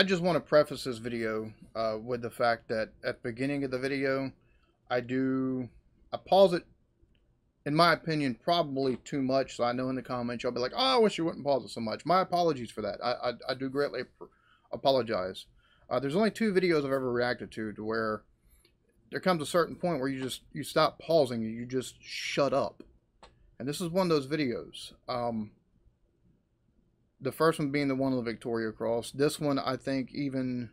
I just want to preface this video with the fact that at the beginning of the video, I pause it, in my opinion, probably too much. So I know in the comments, y'all be like, oh, I wish you wouldn't pause it so much. My apologies for that. I do greatly apologize. There's only two videos I've ever reacted to where there comes a certain point where you stop pausing and you just shut up. And this is one of those videos. The first one being the one on the Victoria Cross. This one, I think, even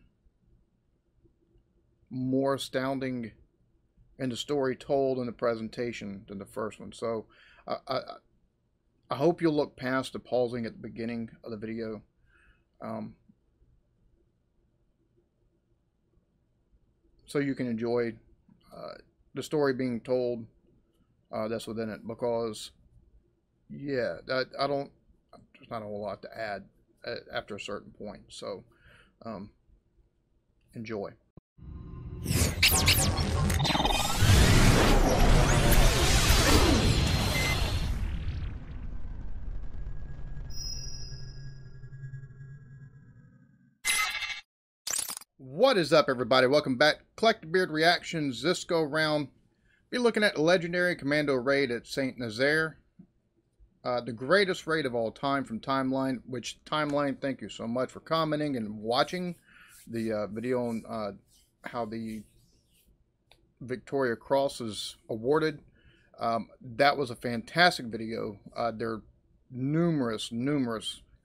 more astounding in the story told in the presentation than the first one. So I hope you'll look past the pausing at the beginning of the video. So you can enjoy the story being told that's within it, because yeah, I don't, there's not a whole lot to add after a certain point. So enjoy. What is up, everybody? Welcome back. Collect the Beard Reactions. This go round, be looking at Legendary Commando Raid at Saint-Nazaire. The greatest raid of all time from Timeline, which, Timeline, thank you so much for commenting and watching the video on how the Victoria Cross is awarded. That was a fantastic video. There are numerous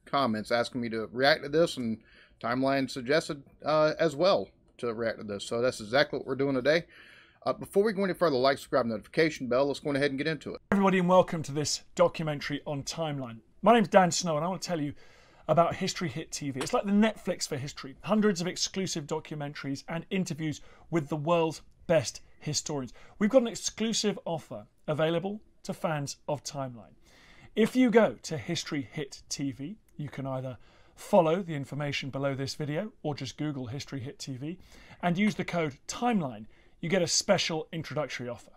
comments asking me to react to this, and Timeline suggested as well to react to this. So that's exactly what we're doing today. Before we go any further, like, subscribe, notification bell, let's go ahead and get into it. Everybody, and welcome to this documentary on Timeline. My name's Dan Snow, and I want to tell you about History Hit TV. It's like the Netflix for history. Hundreds of exclusive documentaries and interviews with the world's best historians. We've got an exclusive offer available to fans of Timeline. If you go to History Hit TV, you can either follow the information below this video or just Google History Hit TV and use the code TIMELINE, you get a special introductory offer.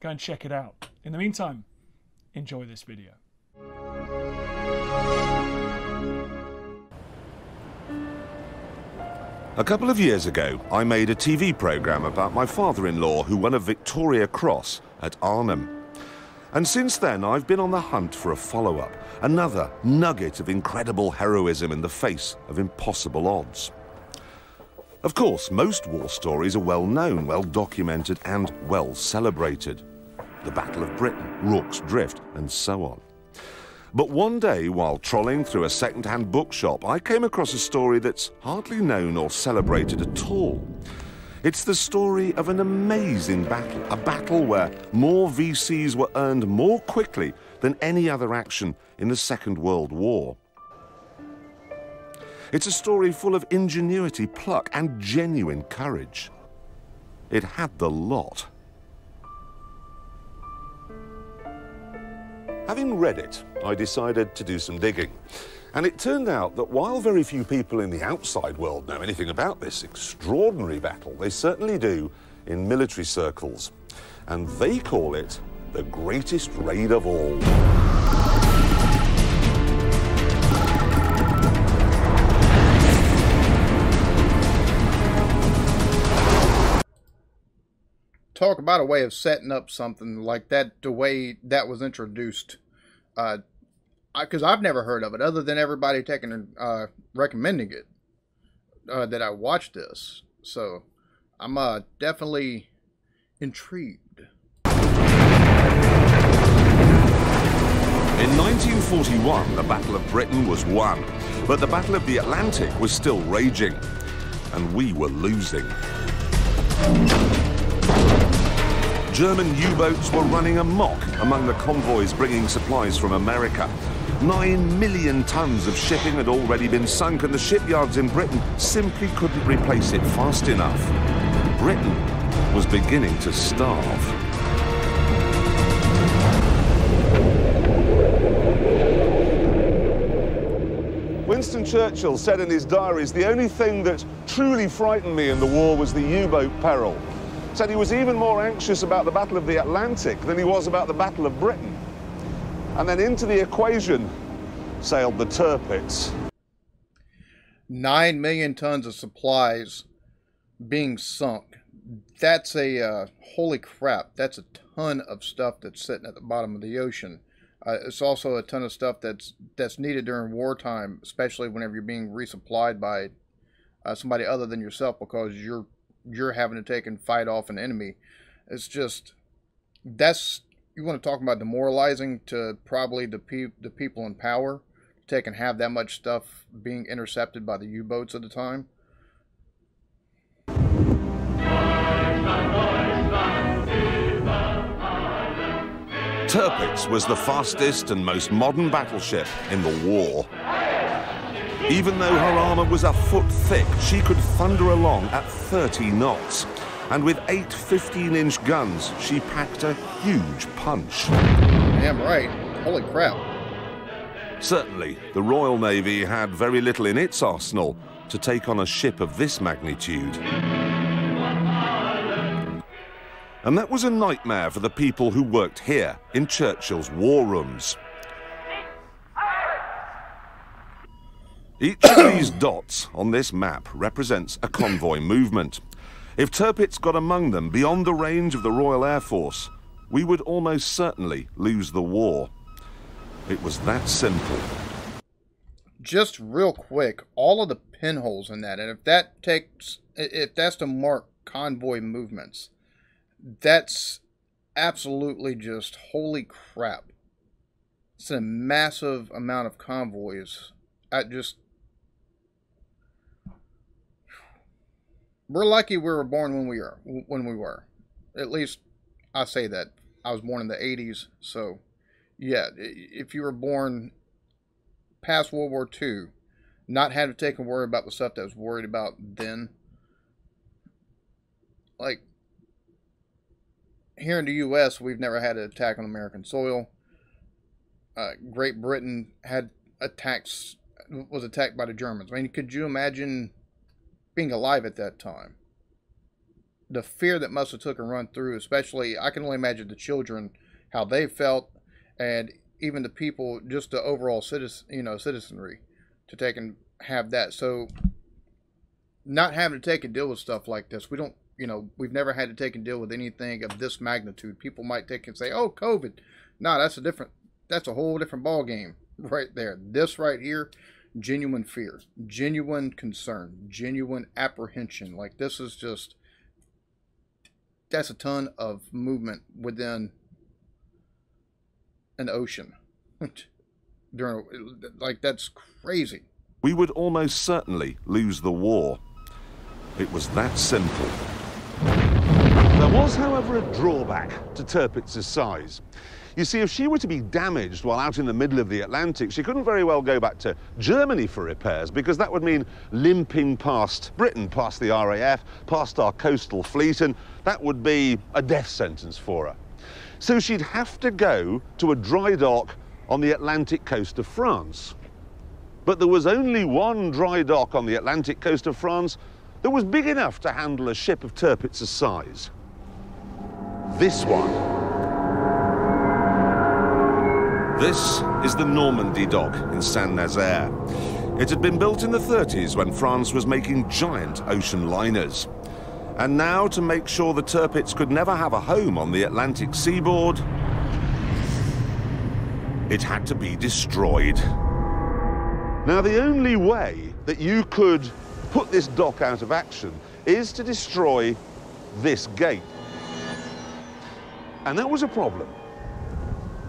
Go and check it out. In the meantime, enjoy this video. A couple of years ago, I made a TV programme about my father-in-law who won a Victoria Cross at Arnhem. And since then, I've been on the hunt for a follow-up, another nugget of incredible heroism in the face of impossible odds. Of course, most war stories are well-known, well-documented and well-celebrated. The Battle of Britain, Rorke's Drift and so on. But one day, while trolling through a second-hand bookshop, I came across a story that's hardly known or celebrated at all. It's the story of an amazing battle, a battle where more VCs were earned more quickly than any other action in the Second World War. It's a story full of ingenuity, pluck, and genuine courage. It had the lot. Having read it, I decided to do some digging. And it turned out that while very few people in the outside world know anything about this extraordinary battle, they certainly do in military circles. And they call it the greatest raid of all. Talk about a way of setting up something like that, the way that was introduced. Because I've never heard of it, other than everybody taking and recommending it, that I watched this. So I'm definitely intrigued. In 1941, the Battle of Britain was won, but the Battle of the Atlantic was still raging, and we were losing. German U-boats were running amok among the convoys bringing supplies from America. 9 million tons of shipping had already been sunk, and the shipyards in Britain simply couldn't replace it fast enough. Britain was beginning to starve. Winston Churchill said in his diaries, the only thing that truly frightened me in the war was the U-boat peril. Said he was even more anxious about the Battle of the Atlantic than he was about the Battle of Britain. And then into the equation sailed the Tirpitz. 9 million tons of supplies being sunk. That's a, holy crap, that's a ton of stuff that's sitting at the bottom of the ocean. It's also a ton of stuff that's needed during wartime, especially whenever you're being resupplied by somebody other than yourself, because you're having to take and fight off an enemy. It's just, that's, you want to talk about demoralizing to probably the people in power, to take and have that much stuff being intercepted by the U-boats at the time. Tirpitz was the fastest and most modern battleship in the war. Even though her armour was a foot thick, she could thunder along at 30 knots. And with 8 15-inch guns, she packed a huge punch. Damn right. Holy crap. Certainly, the Royal Navy had very little in its arsenal to take on a ship of this magnitude. And that was a nightmare for the people who worked here in Churchill's war rooms. Each of these dots on this map represents a convoy movement. If Tirpitz got among them beyond the range of the Royal Air Force, we would almost certainly lose the war. It was that simple. Just real quick, all of the pinholes in that, and if that's to mark convoy movements, that's absolutely just holy crap. It's a massive amount of convoys. We're lucky we were born when we were. At least I say that. I was born in the 80s, so yeah, if you were born past World War II, not had to take and worry about the stuff that was worried about then. Like, here in the U.S., we've never had an attack on American soil. Great Britain had attacks, was attacked by the Germans. I mean, could you imagine being alive at that time? The fear that must have took and run through, especially, I can only imagine the children, how they felt, and even the people, just the overall citizenry, to take and have that. So, not having to take and deal with stuff like this, we don't. You know, we've never had to take and deal with anything of this magnitude. People might take and say, oh, COVID. No, that's a whole different ball game right there. This right here, genuine fear, genuine concern, genuine apprehension. Like, this is just, that's a ton of movement within an ocean. Like, that's crazy. We would almost certainly lose the war. It was that simple. There was, however, a drawback to Tirpitz's size. You see, if she were to be damaged while out in the middle of the Atlantic, she couldn't very well go back to Germany for repairs, because that would mean limping past Britain, past the RAF, past our coastal fleet, and that would be a death sentence for her. So she'd have to go to a dry dock on the Atlantic coast of France. But there was only one dry dock on the Atlantic coast of France that was big enough to handle a ship of Tirpitz's size. This one. This is the Normandy dock in Saint-Nazaire. It had been built in the 30s when France was making giant ocean liners. And now, to make sure the Tirpitz could never have a home on the Atlantic seaboard, it had to be destroyed. Now, the only way that you could put this dock out of action is to destroy this gate. And that was a problem.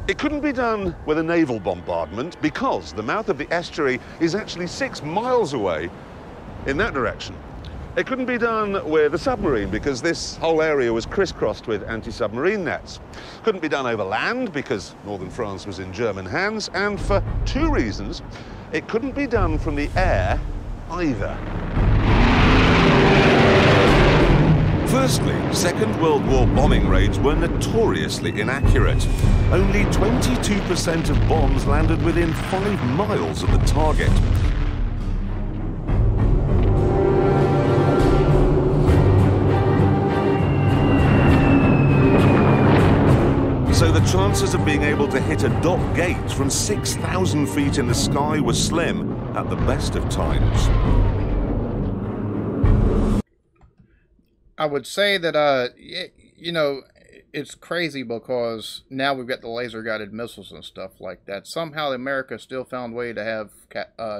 It couldn't be done with a naval bombardment, because the mouth of the estuary is actually 6 miles away in that direction. It couldn't be done with a submarine, because this whole area was crisscrossed with anti-submarine nets. Couldn't be done over land, because northern France was in German hands, and for 2 reasons. It couldn't be done from the air either. Firstly, Second World War bombing raids were notoriously inaccurate. Only 22% of bombs landed within 5 miles of the target. So the chances of being able to hit a dock gate from 6,000 feet in the sky were slim at the best of times. I would say that, you know, it's crazy because now we've got the laser-guided missiles and stuff like that. Somehow America still found a way to have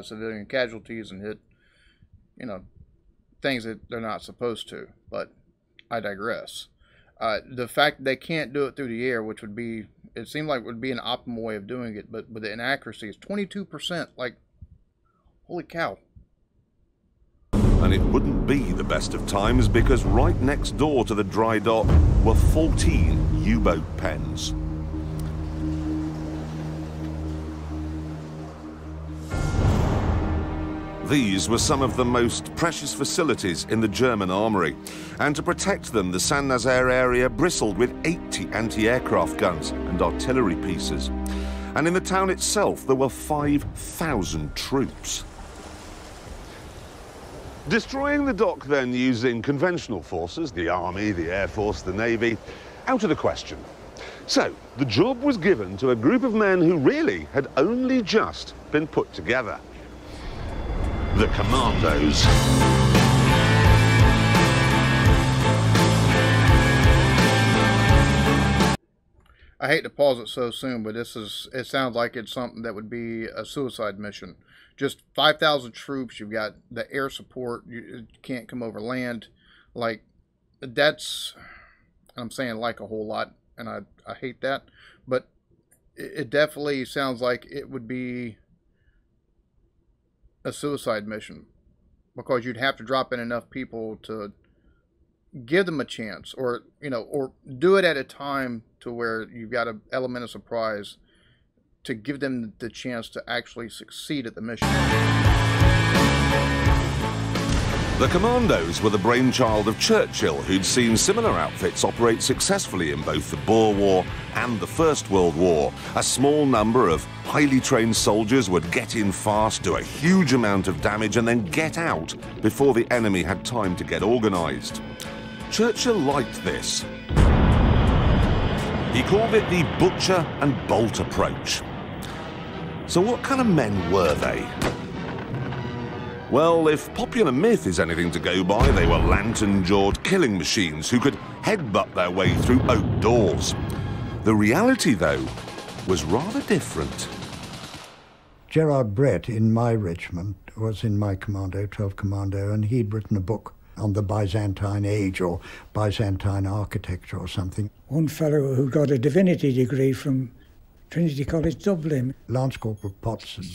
civilian casualties and hit, you know, things that they're not supposed to. But I digress. The fact that they can't do it through the air, which would be, it seemed like would be an optimal way of doing it, but with the inaccuracies, 22%, like, holy cow. And it wouldn't be the best of times because right next door to the dry dock were 14 U-boat pens. These were some of the most precious facilities in the German armoury, and to protect them the Saint-Nazaire area bristled with 80 anti-aircraft guns and artillery pieces. And in the town itself there were 5,000 troops. Destroying the dock then using conventional forces, the army, the air force, the navy, out of the question. So the job was given to a group of men who really had only just been put together. The Commandos. I hate to pause it so soon, but this is, it sounds like it's something that would be a suicide mission. Just 5,000 troops, you've got the air support, you can't come over land. Like, that's, I'm saying like a whole lot, and I hate that, but it definitely sounds like it would be a suicide mission, because you'd have to drop in enough people to give them a chance, or, you know, or do it at a time to where you've got an element of surprise to give them the chance to actually succeed at the mission. The Commandos were the brainchild of Churchill, who'd seen similar outfits operate successfully in both the Boer War and the First World War. A small number of highly trained soldiers would get in fast, do a huge amount of damage, and then get out before the enemy had time to get organised. Churchill liked this. He called it the butcher and bolt approach. So what kind of men were they? Well, if popular myth is anything to go by, they were lantern-jawed killing machines who could headbutt their way through oak doors. The reality, though, was rather different. Gerard Brett in my regiment was in my commando, 12th Commando, and he'd written a book on the Byzantine Age or Byzantine Architecture or something. One fellow who got a divinity degree from Trinity College Dublin. Lance Corporal Potson.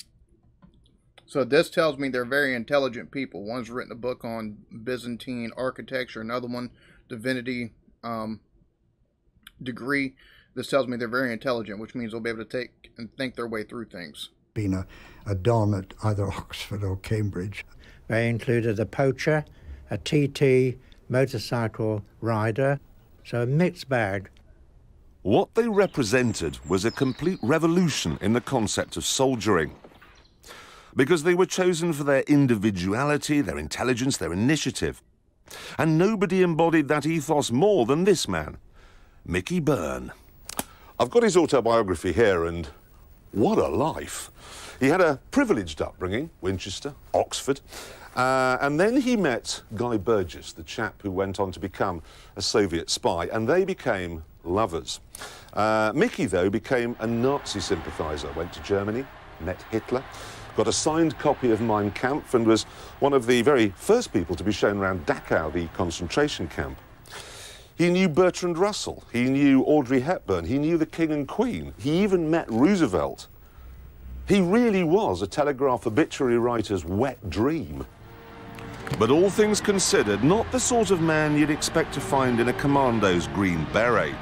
So this tells me they're very intelligent people. One's written a book on Byzantine architecture, another one, divinity degree. This tells me they're very intelligent, which means they'll be able to take and think their way through things. Been a don at either Oxford or Cambridge. They included a poacher, a TT, motorcycle rider, so a mixed bag. What they represented was a complete revolution in the concept of soldiering, because they were chosen for their individuality, their intelligence, their initiative. And nobody embodied that ethos more than this man, Micky Burn. I've got his autobiography here, and what a life. He had a privileged upbringing, Winchester, Oxford, and then he met Guy Burgess, the chap who went on to become a Soviet spy, and they became lovers. Mickey, though, became a Nazi sympathiser, went to Germany, met Hitler, got a signed copy of Mein Kampf, and was one of the very first people to be shown around Dachau, the concentration camp. He knew Bertrand Russell, he knew Audrey Hepburn, he knew the King and Queen, he even met Roosevelt. He really was a Telegraph obituary writer's wet dream. But all things considered, not the sort of man you'd expect to find in a commando's green beret.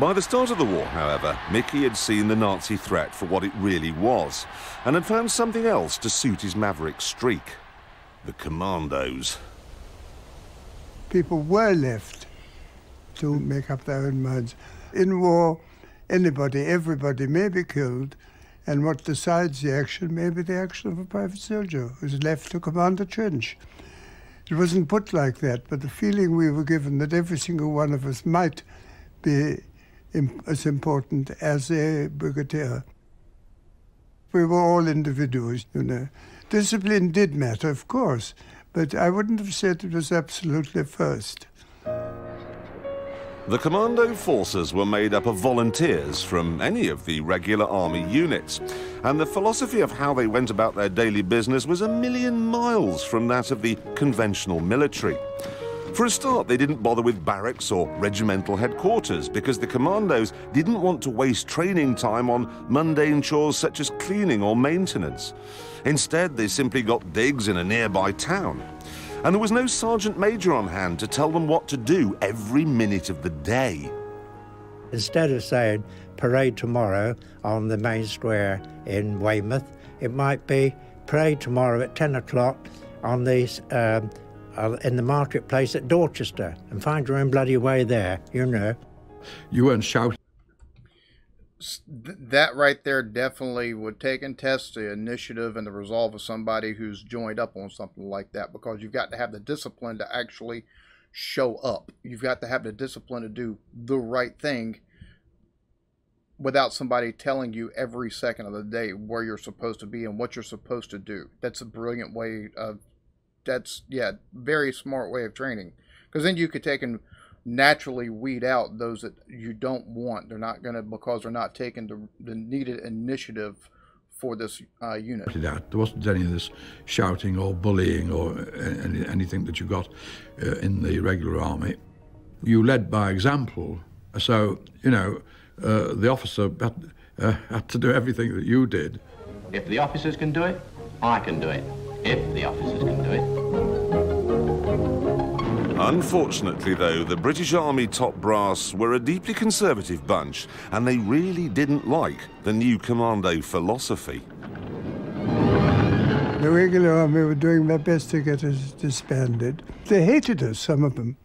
By the start of the war, however, Mickey had seen the Nazi threat for what it really was, and had found something else to suit his maverick streak, the Commandos. People were left to make up their own minds. In war, anybody, everybody may be killed, and what decides the action may be the action of a private soldier who's left to command a trench. It wasn't put like that, but the feeling we were given that every single one of us might be as important as a brigadier. We were all individuals, you know. Discipline did matter, of course, but I wouldn't have said it was absolutely first. The commando forces were made up of volunteers from any of the regular army units, and the philosophy of how they went about their daily business was a million miles from that of the conventional military. For a start, they didn't bother with barracks or regimental headquarters because the commandos didn't want to waste training time on mundane chores such as cleaning or maintenance. Instead, they simply got digs in a nearby town. And there was no sergeant major on hand to tell them what to do every minute of the day. Instead of saying, parade tomorrow on the main square in Weymouth, it might be parade tomorrow at 10 o'clock on these in the marketplace at Dorchester, and find your own bloody way there, you know. You weren't shouting. That right there definitely would take and test the initiative and the resolve of somebody who's joined up on something like that, because you've got to have the discipline to actually show up. You've got to have the discipline to do the right thing without somebody telling you every second of the day where you're supposed to be and what you're supposed to do. That's a brilliant way of... That's, yeah, very smart way of training. Because then you could take and naturally weed out those that you don't want. They're not going to, because they're not taking the needed initiative for this unit. There wasn't any of this shouting or bullying or anything that you got in the regular army. You led by example. So, you know, the officer had to do everything that you did. If the officers can do it, I can do it. If the officers can do it. Unfortunately, though, the British Army top brass were a deeply conservative bunch, and they really didn't like the new commando philosophy. The regular army were doing their best to get us disbanded. They hated us, some of them.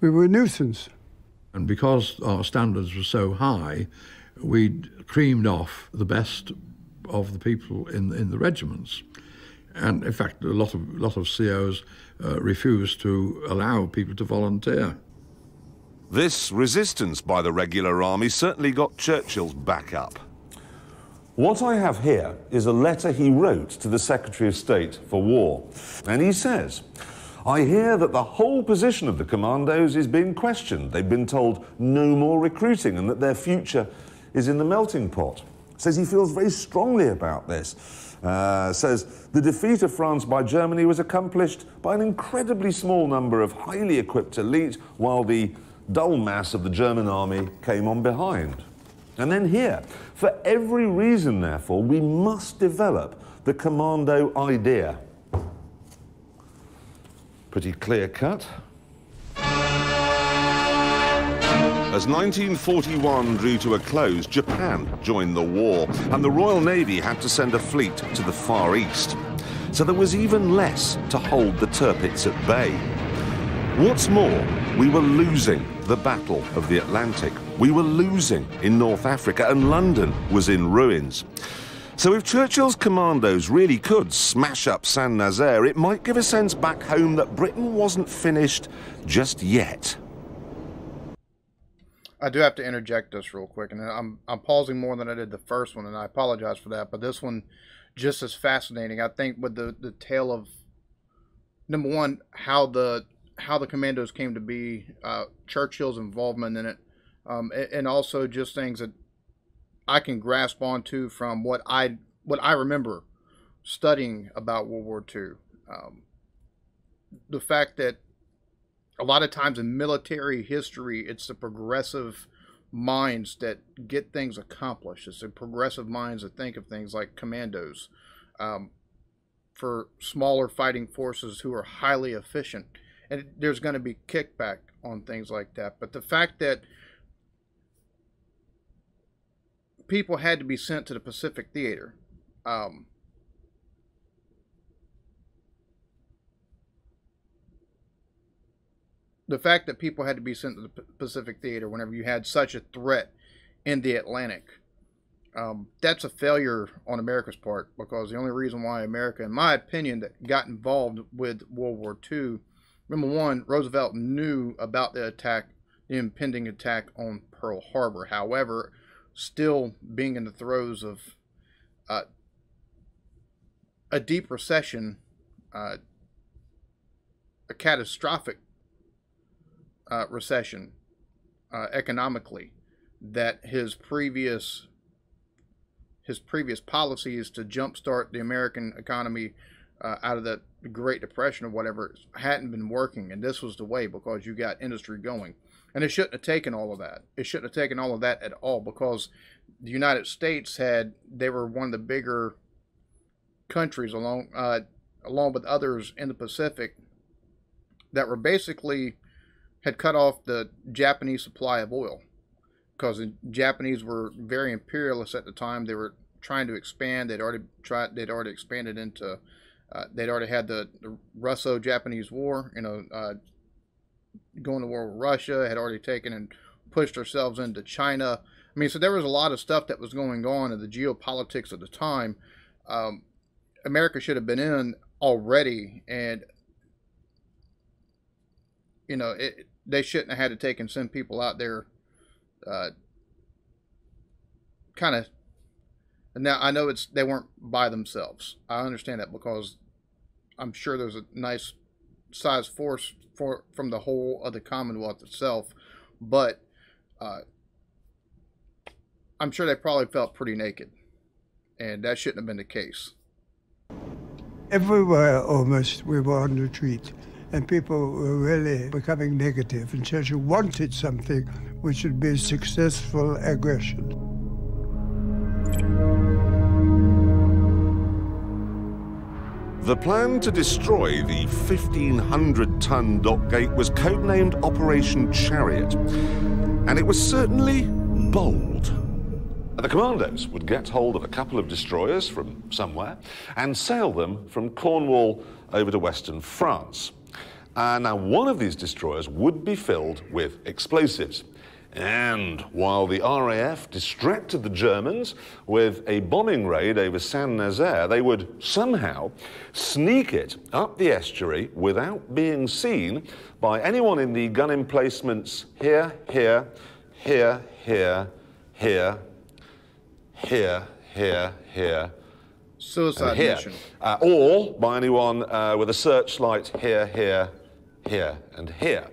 We were a nuisance. And because our standards were so high, we'd creamed off the best of the people in the regiments. And in fact, a lot of COs refused to allow people to volunteer. This resistance by the regular army certainly got Churchill's back up. What I have here is a letter he wrote to the Secretary of State for War. And he says, I hear that the whole position of the commandos is being questioned. They've been told no more recruiting and that their future is in the melting pot. Says he feels very strongly about this. Says, the defeat of France by Germany was accomplished by an incredibly small number of highly equipped elite, while the dull mass of the German army came on behind. And then here, for every reason, therefore, we must develop the commando idea. Pretty clear cut. As 1941 drew to a close, Japan joined the war, and the Royal Navy had to send a fleet to the Far East. So there was even less to hold the Tirpitz at bay. What's more, we were losing the Battle of the Atlantic. We were losing in North Africa, and London was in ruins. So if Churchill's commandos really could smash up Saint-Nazaire, it might give a sense back home that Britain wasn't finished just yet. I do have to interject this real quick, and I'm pausing more than I did the first one, and I apologize for that, but this one just is fascinating. I think with the tale of, number one, how the commandos came to be, Churchill's involvement in it, and also just things that I can grasp onto from what I remember studying about World War II. The fact that a lot of times in military history, it's the progressive minds that get things accomplished. It's the progressive minds that think of things like commandos for smaller fighting forces who are highly efficient. And there's going to be kickback on things like that. But the fact that people had to be sent to the Pacific Theater, the fact that people had to be sent to the Pacific Theater whenever you had such a threat in the Atlantic, that's a failure on America's part, because the only reason why America, in my opinion, that got involved with World War II, number one, Roosevelt knew about the attack, the impending attack on Pearl Harbor. However, still being in the throes of a deep recession, a catastrophic recession economically, that his previous policies to jumpstart the American economy out of the Great Depression or whatever hadn't been working, and this was the way, because you got industry going. And it shouldn't have taken all of that. It shouldn't have taken all of that at all, because the United States they were one of the bigger countries along with others in the Pacific that were basically had cut off the Japanese supply of oil, because the Japanese were very imperialist at the time. They were trying to expand. They'd already expanded into. They'd already had the Russo-Japanese War. You know. Going to war with Russia, had already taken and pushed ourselves into China. I mean, so there was a lot of stuff that was going on in the geopolitics of the time. America should have been in already, and, you know, they shouldn't have had to take and send people out there kind of. Now, I know they weren't by themselves. I understand that, because I'm sure there's a nice size force from the whole of the Commonwealth itself, but I'm sure they probably felt pretty naked, and that shouldn't have been the case. Everywhere almost we were on retreat, and people were really becoming negative, and Churchill wanted something which would be successful aggression. The plan to destroy the 1,500-ton dock gate was codenamed Operation Chariot, and it was certainly bold. The commandos would get hold of a couple of destroyers from somewhere and sail them from Cornwall over to western France. Now, one of these destroyers would be filled with explosives. And while the RAF distracted the Germans with a bombing raid over Saint-Nazaire, they would somehow sneak it up the estuary without being seen by anyone in the gun emplacements here, here, here, here, here, here, here, here, suicide here. Mission. Or by anyone with a searchlight here, here, here, and here.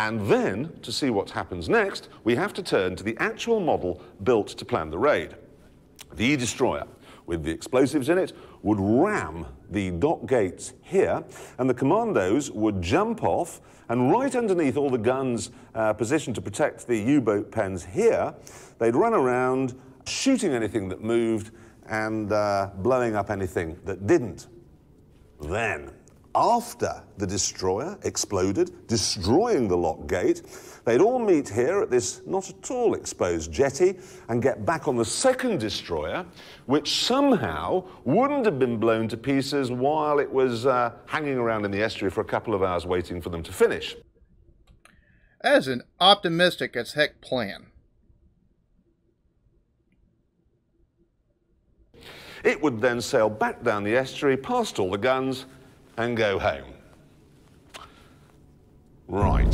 And then, to see what happens next, we have to turn to the actual model built to plan the raid. The destroyer, with the explosives in it, would ram the dock gates here, and the commandos would jump off, and right underneath all the guns positioned to protect the U-boat pens here, they'd run around shooting anything that moved and blowing up anything that didn't. Then, after the destroyer exploded, destroying the lock gate, they'd all meet here at this not at all exposed jetty and get back on the second destroyer, which somehow wouldn't have been blown to pieces while it was hanging around in the estuary for a couple of hours waiting for them to finish. As an optimistic as heck plan. It would then sail back down the estuary, past all the guns, and go home. Right.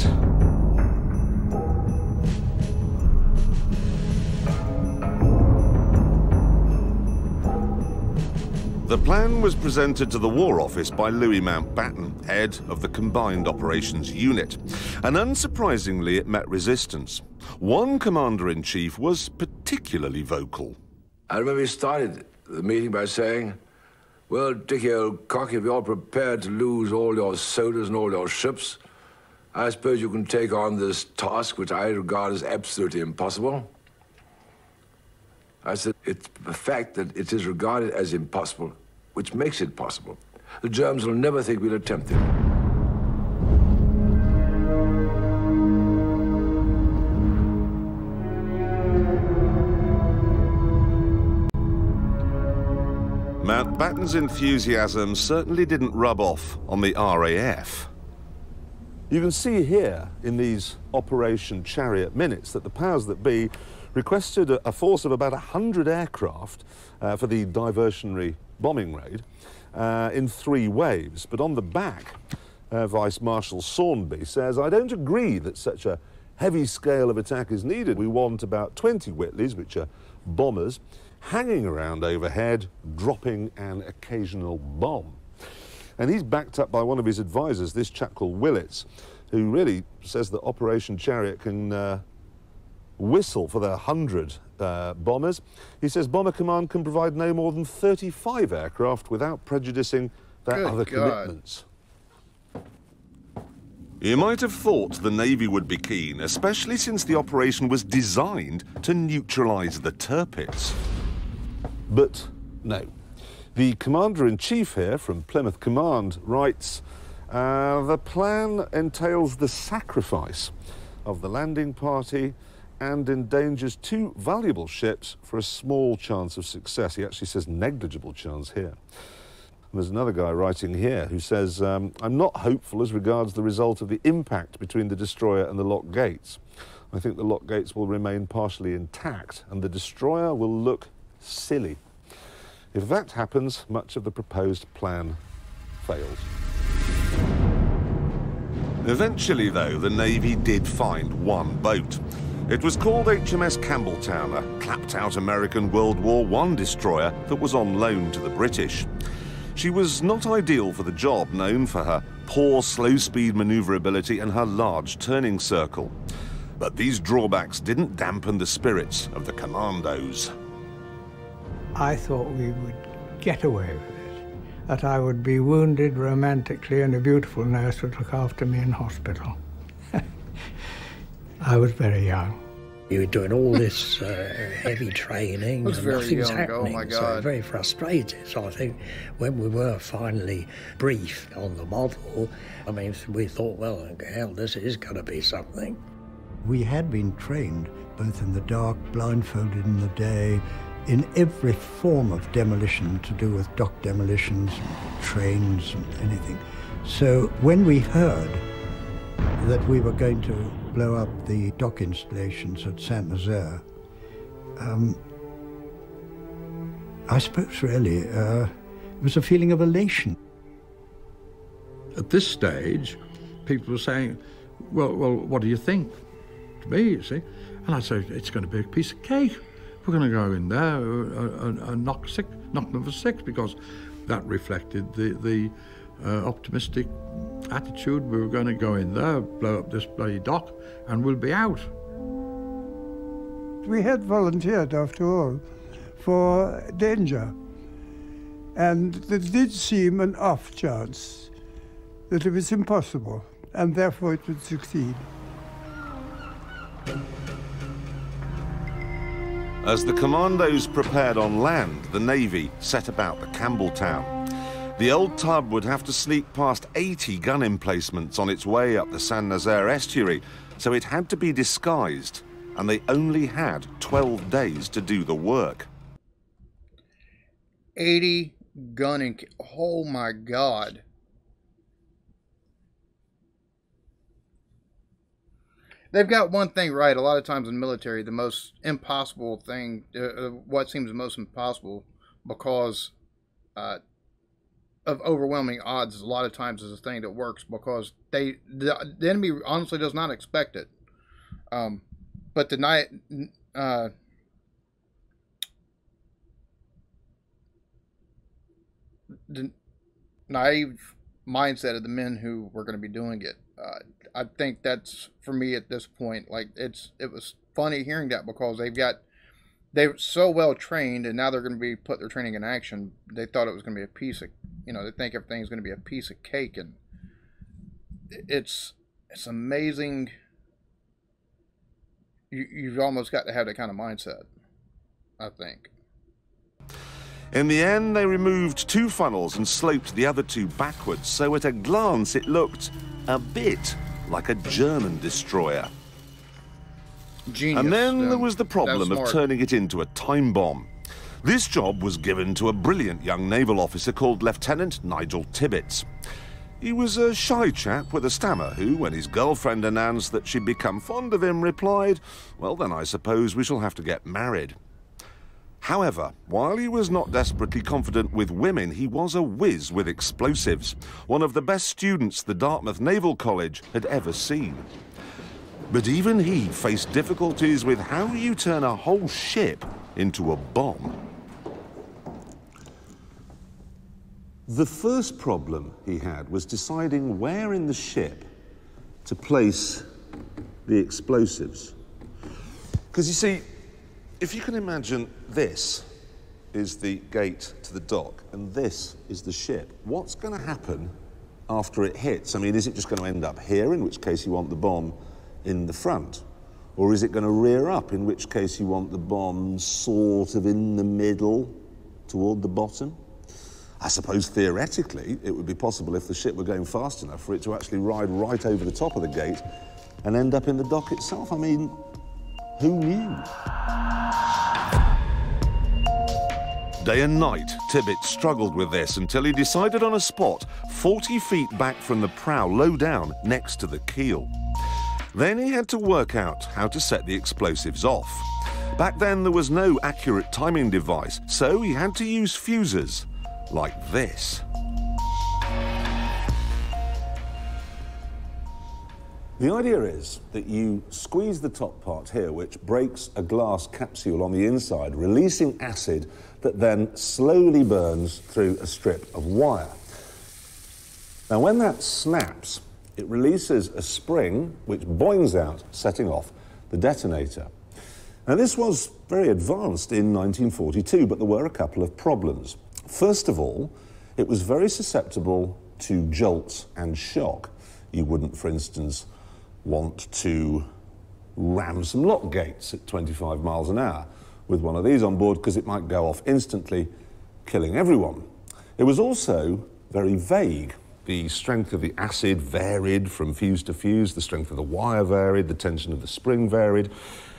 The plan was presented to the War Office by Louis Mountbatten, head of the Combined Operations Unit, and unsurprisingly it met resistance. One commander-in-chief was particularly vocal. I remember he started the meeting by saying, "Well, Dickie, old cock, if you're prepared to lose all your soldiers and all your ships, I suppose you can take on this task, which I regard as absolutely impossible." I said, it's the fact that it is regarded as impossible, which makes it possible. The Germans will never think we'll attempt it. Mountbatten's enthusiasm certainly didn't rub off on the RAF. You can see here in these Operation Chariot minutes that the powers that be requested a force of about 100 aircraft for the diversionary bombing raid in 3 waves. But on the back, Vice Marshal Sawnby says, "I don't agree that such a heavy scale of attack is needed. We want about 20 Whitleys, which are bombers, hanging around overhead, dropping an occasional bomb. And he's backed up by one of his advisors, this chap called Willits, who really says that Operation Chariot can whistle for their 100 bombers. He says Bomber Command can provide no more than 35 aircraft without prejudicing their other commitments. You might have thought the Navy would be keen, especially since the operation was designed to neutralise the Tirpitz. But no. The Commander-in-Chief here from Plymouth Command writes, the plan entails the sacrifice of the landing party and endangers two valuable ships for a small chance of success. He actually says negligible chance here. There's another guy writing here who says, I'm not hopeful as regards the result of the impact between the destroyer and the lock gates. I think the lock gates will remain partially intact and the destroyer will look silly. If that happens, much of the proposed plan fails. Eventually, though, the Navy did find one boat. It was called HMS Campbeltown, a clapped-out American World War I destroyer that was on loan to the British. She was not ideal for the job, known for her poor slow-speed manoeuvrability and her large turning circle. But these drawbacks didn't dampen the spirits of the commandos. I thought we would get away with it, that I would be wounded romantically and a beautiful nurse would look after me in hospital. I was very young. You were doing all this heavy training and nothing's happening, oh my God. So very frustrated. So I think when we were finally briefed on the model, I mean, we thought, well, hell, this is going to be something. We had been trained, both in the dark, blindfolded in the day, in every form of demolition to do with dock demolitions, trains and anything. So when we heard that we were going to blow up the dock installations at Saint-Nazaire, I suppose really it was a feeling of elation. At this stage, people were saying, well, what do you think? To me, you see. And I said, it's going to be a piece of cake. We're going to go in there and knock them for six, because that reflected the optimistic attitude. We were going to go in there, blow up this bloody dock, and we'll be out. We had volunteered, after all, for danger. And there did seem an off chance that it was impossible, and therefore it would succeed. As the commandos prepared on land, the Navy set about the Campbeltown. The old tub would have to sneak past 80 gun emplacements on its way up the Saint-Nazaire estuary, so it had to be disguised, and they only had 12 days to do the work. 80 gun oh my God. They've got one thing right. A lot of times in the military, the most impossible thing, what seems the most impossible because of overwhelming odds, a lot of times is a thing that works, because the enemy honestly does not expect it. But the night, the naive mindset of the men who were going to be doing it, I think that's, for me at this point, like, it was funny hearing that, because they're so well trained, and now they're going to be put their training in action. They thought it was going to be a piece of, you know, they think everything's going to be a piece of cake, and it's amazing. You've almost got to have that kind of mindset, I think. In the end, they removed two funnels and sloped the other two backwards, so at a glance it looked a bit like a German destroyer. Genius. And then there was the problem of turning it into a time bomb. This job was given to a brilliant young naval officer called Lieutenant Nigel Tibbits. He was a shy chap with a stammer who, when his girlfriend announced that she'd become fond of him, replied, well, then I suppose we shall have to get married. However, while he was not desperately confident with women, he was a whiz with explosives, one of the best students the Dartmouth Naval College had ever seen. But even he faced difficulties with how you turn a whole ship into a bomb. The first problem he had was deciding where in the ship to place the explosives. Because you see, if you can imagine, this is the gate to the dock and this is the ship. What's going to happen after it hits? I mean, is it just going to end up here, in which case you want the bomb in the front? Or is it going to rear up, in which case you want the bomb sort of in the middle toward the bottom? I suppose, theoretically, it would be possible if the ship were going fast enough for it to actually ride right over the top of the gate and end up in the dock itself. I mean, who knew? Day and night, Tibbits struggled with this until he decided on a spot 40 feet back from the prow, low down, next to the keel. Then he had to work out how to set the explosives off. Back then, there was no accurate timing device, so he had to use fuses. Like this. The idea is that you squeeze the top part here, which breaks a glass capsule on the inside, releasing acid that then slowly burns through a strip of wire. Now, when that snaps, it releases a spring which boings out, setting off the detonator. Now, this was very advanced in 1942, but there were a couple of problems. First of all, it was very susceptible to jolts and shock. You wouldn't, for instance, want to ram some lock gates at 25 miles an hour with one of these on board, because it might go off instantly, killing everyone. It was also very vague. The strength of the acid varied from fuse to fuse, the strength of the wire varied, the tension of the spring varied.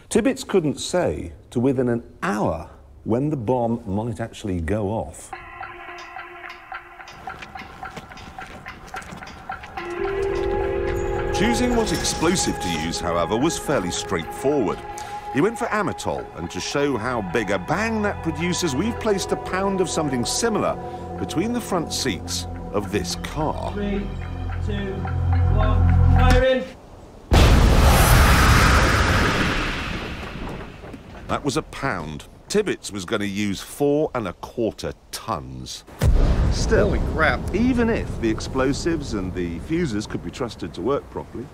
Tibbits couldn't say to within an hour when the bomb might actually go off. Choosing what explosive to use, however, was fairly straightforward. He went for amatol, and to show how big a bang that produces, we've placed a pound of something similar between the front seats of this car. 3, 2, 1, fire in! That was a pound. Tibbits was going to use 4¼ tons. Still, holy crap. Even if the explosives and the fuses could be trusted to work properly,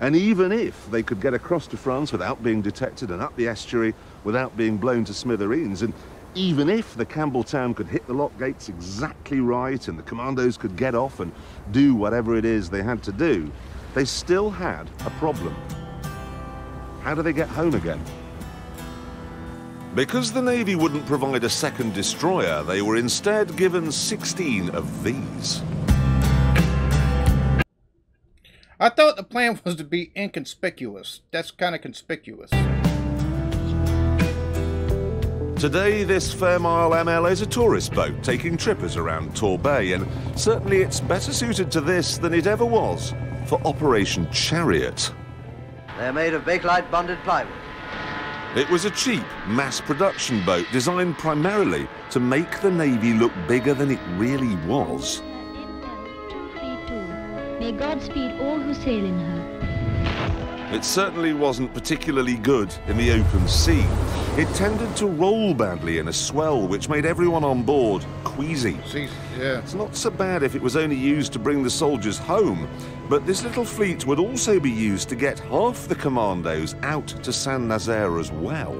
and even if they could get across to France without being detected and up the estuary without being blown to smithereens, and even if the Campbeltown could hit the lock gates exactly right and the commandos could get off and do whatever it is they had to do, they still had a problem. How do they get home again? Because the Navy wouldn't provide a second destroyer, they were instead given 16 of these. I thought the plan was to be inconspicuous. That's kind of conspicuous. Today, this Fairmile ML is a tourist boat taking trippers around Torbay, and certainly it's better suited to this than it ever was for Operation Chariot. They're made of Bakelite bonded plywood. It was a cheap, mass-production boat designed primarily to make the Navy look bigger than it really was. May God speed all who sail in her. It certainly wasn't particularly good in the open sea. It tended to roll badly in a swell, which made everyone on board queasy. Yeah. It's not so bad if it was only used to bring the soldiers home, but this little fleet would also be used to get half the commandos out to Saint-Nazaire as well.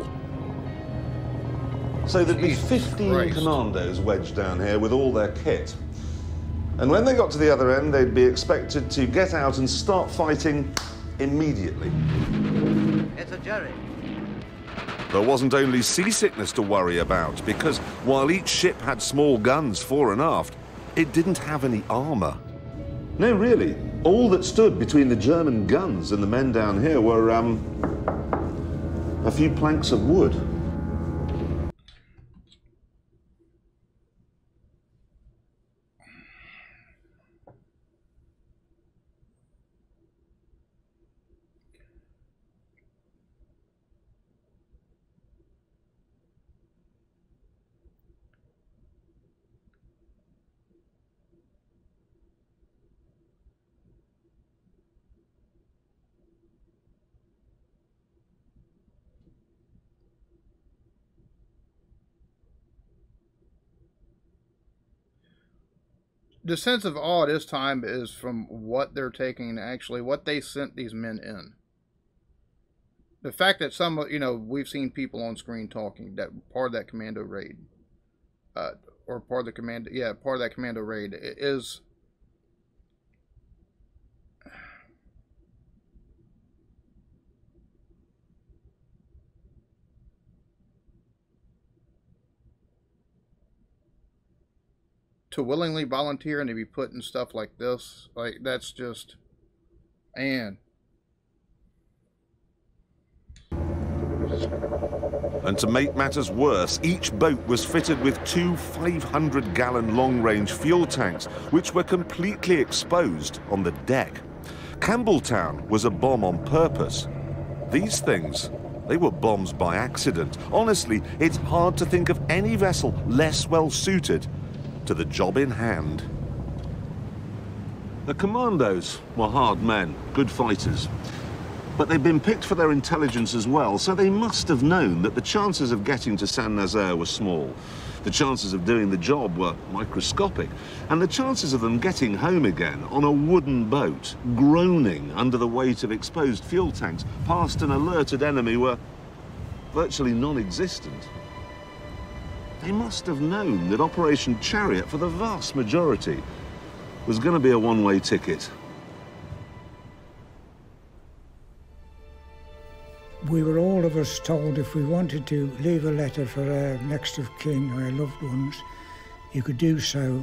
So there'd be 15 commandos wedged down here with all their kit. And when they got to the other end, they'd be expected to get out and start fighting immediately. It's a jury. There wasn't only seasickness to worry about, because while each ship had small guns fore and aft, it didn't have any armour. No, really, all that stood between the German guns and the men down here were, a few planks of wood. the sense of awe this time is from what they're taking, actually, what they sent these men in. The fact that some, you know, we've seen people on screen talking that part of that commando raid, or part of the commando, yeah, part of that commando raid is. To willingly volunteer and to be put in stuff like this, like, that's just, and. And to make matters worse, each boat was fitted with two 500-gallon long-range fuel tanks, which were completely exposed on the deck. Campbeltown was a bomb on purpose. These things, they were bombs by accident. Honestly, it's hard to think of any vessel less well-suited to the job in hand. The commandos were hard men, good fighters, but they'd been picked for their intelligence as well, so they must have known that the chances of getting to Saint-Nazaire were small, the chances of doing the job were microscopic, and the chances of them getting home again on a wooden boat, groaning under the weight of exposed fuel tanks, past an alerted enemy, were virtually non-existent. They must have known that Operation Chariot, for the vast majority, was going to be a one-way ticket. We were all of us told if we wanted to leave a letter for our next of kin or our loved ones, you could do so,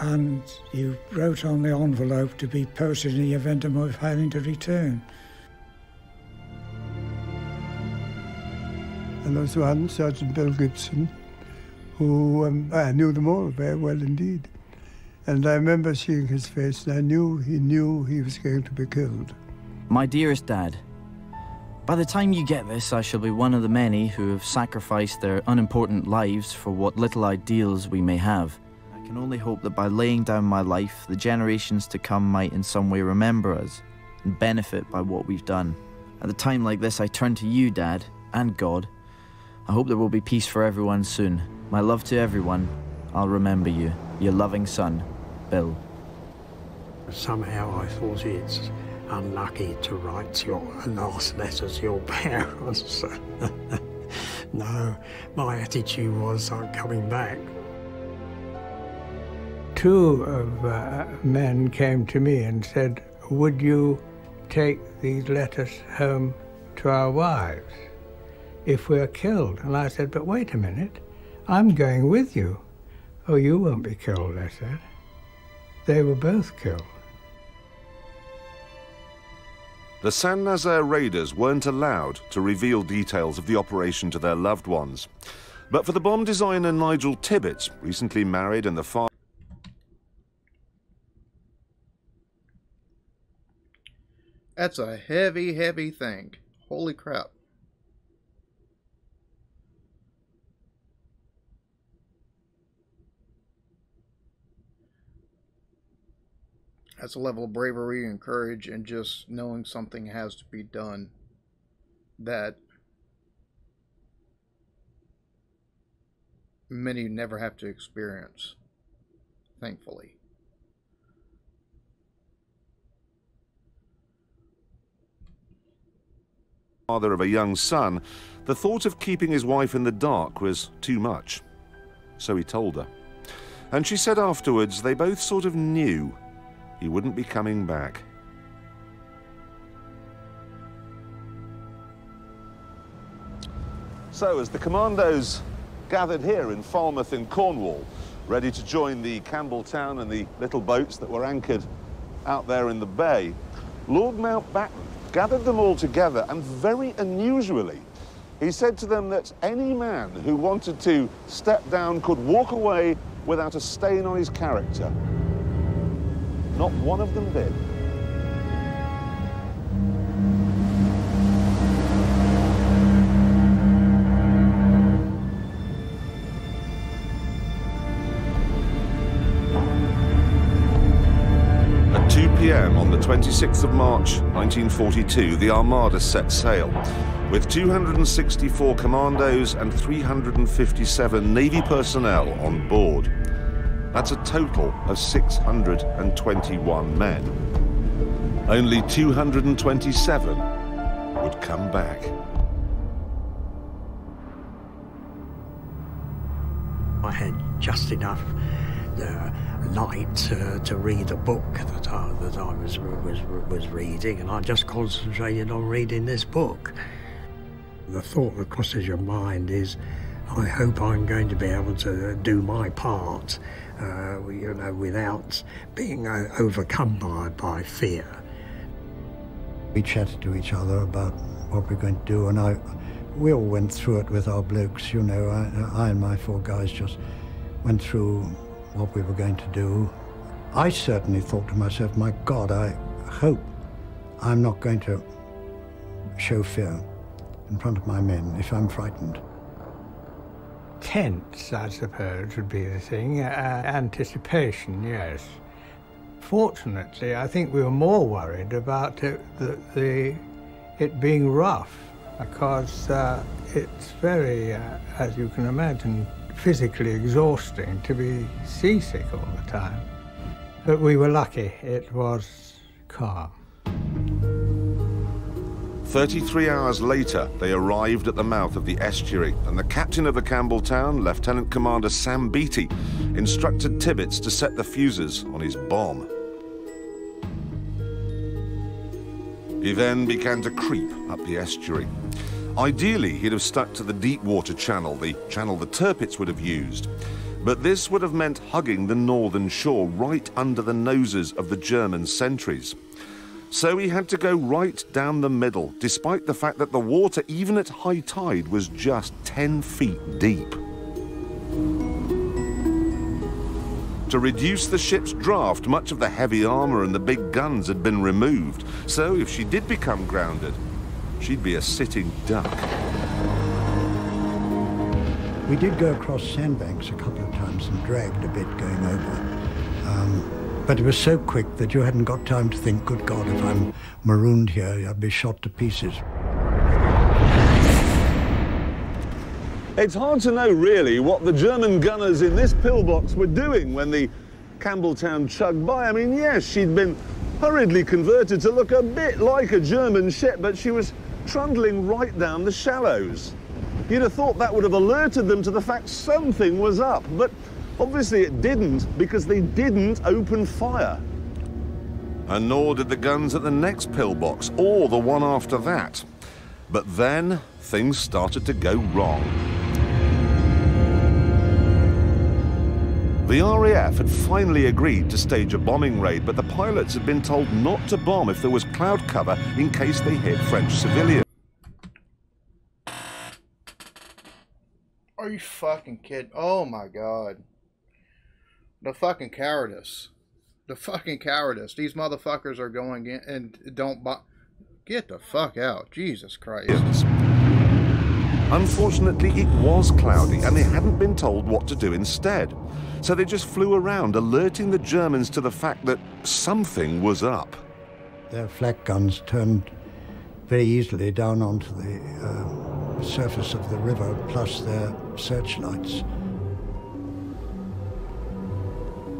and you wrote on the envelope to be posted in the event of having to return. And also had Sergeant Bill Gibson, who I knew them all very well indeed. And I remember seeing his face, and I knew he was going to be killed. My dearest Dad, by the time you get this, I shall be one of the many who have sacrificed their unimportant lives for what little ideals we may have. I can only hope that by laying down my life, the generations to come might in some way remember us and benefit by what we've done. At a time like this, I turn to you, Dad, and God. I hope there will be peace for everyone soon. My love to everyone. I'll remember you. Your loving son, Bill. Somehow I thought it's unlucky to write your last letter to your parents. No, my attitude was I'm coming back. Two of men came to me and said, would you take these letters home to our wives if we're killed? And I said, but wait a minute, I'm going with you. Oh, you won't be killed, I said. They were both killed. The Saint-Nazaire raiders weren't allowed to reveal details of the operation to their loved ones. But for the bomb designer Nigel Tibbits, recently married and the father... That's a heavy, heavy thing. Holy crap. That's a level of bravery and courage and just knowing something has to be done that many never have to experience, thankfully. Father of a young son, the thought of keeping his wife in the dark was too much, so he told her. And she said afterwards they both sort of knew he wouldn't be coming back. So, as the commandos gathered here in Falmouth in Cornwall, ready to join the Campbeltown and the little boats that were anchored out there in the bay, Lord Mountbatten gathered them all together, and very unusually, he said to them that any man who wanted to step down could walk away without a stain on his character. Not one of them did. At 2 p.m. on the 26th of March, 1942, the Armada set sail, with 264 commandos and 357 Navy personnel on board. That's a total of 621 men. Only 227 would come back. I had just enough night to read a book that I was reading, and I just concentrated on reading this book. The thought that crosses your mind is, I hope I'm going to be able to do my part, you know, without being overcome by fear. We chatted to each other about what we're going to do, and we all went through it with our blokes, you know. I and my four guys just went through what we were going to do. I certainly thought to myself, my God, I hope I'm not going to show fear in front of my men if I'm frightened. Tense, I suppose, would be the thing. Anticipation, yes. Fortunately, I think we were more worried about it being rough, because it's very, as you can imagine, physically exhausting to be seasick all the time. But we were lucky, it was calm. 33 hours later, they arrived at the mouth of the estuary, and the captain of the Campbeltown, Lieutenant Commander Sam Beattie, instructed Tibbits to set the fuses on his bomb. He then began to creep up the estuary. Ideally, he'd have stuck to the deep water channel, the channel the Tirpitz would have used. But this would have meant hugging the northern shore right under the noses of the German sentries. So he had to go right down the middle, despite the fact that the water, even at high tide, was just 10 feet deep. To reduce the ship's draft, much of the heavy armour and the big guns had been removed, so if she did become grounded, she'd be a sitting duck. We did go across sandbanks a couple of times and dragged a bit going over. But it was so quick that you hadn't got time to think, good God, if I'm marooned here, I'd be shot to pieces. It's hard to know, really, what the German gunners in this pillbox were doing when the Campbeltown chugged by. I mean, yes, she'd been hurriedly converted to look a bit like a German ship, but she was trundling right down the shallows. You'd have thought that would have alerted them to the fact something was up, but obviously it didn't, because they didn't open fire. And nor did the guns at the next pillbox, or the one after that. But then, things started to go wrong. The RAF had finally agreed to stage a bombing raid, but the pilots had been told not to bomb if there was cloud cover in case they hit French civilians. Are you fucking kidding? Oh my God. The fucking cowardice. The fucking cowardice. These motherfuckers are going in and don't buy. Get the fuck out. Jesus Christ. Unfortunately, it was cloudy, and they hadn't been told what to do instead. So they just flew around, alerting the Germans to the fact that something was up. Their flak guns turned very easily down onto the surface of the river, plus their searchlights.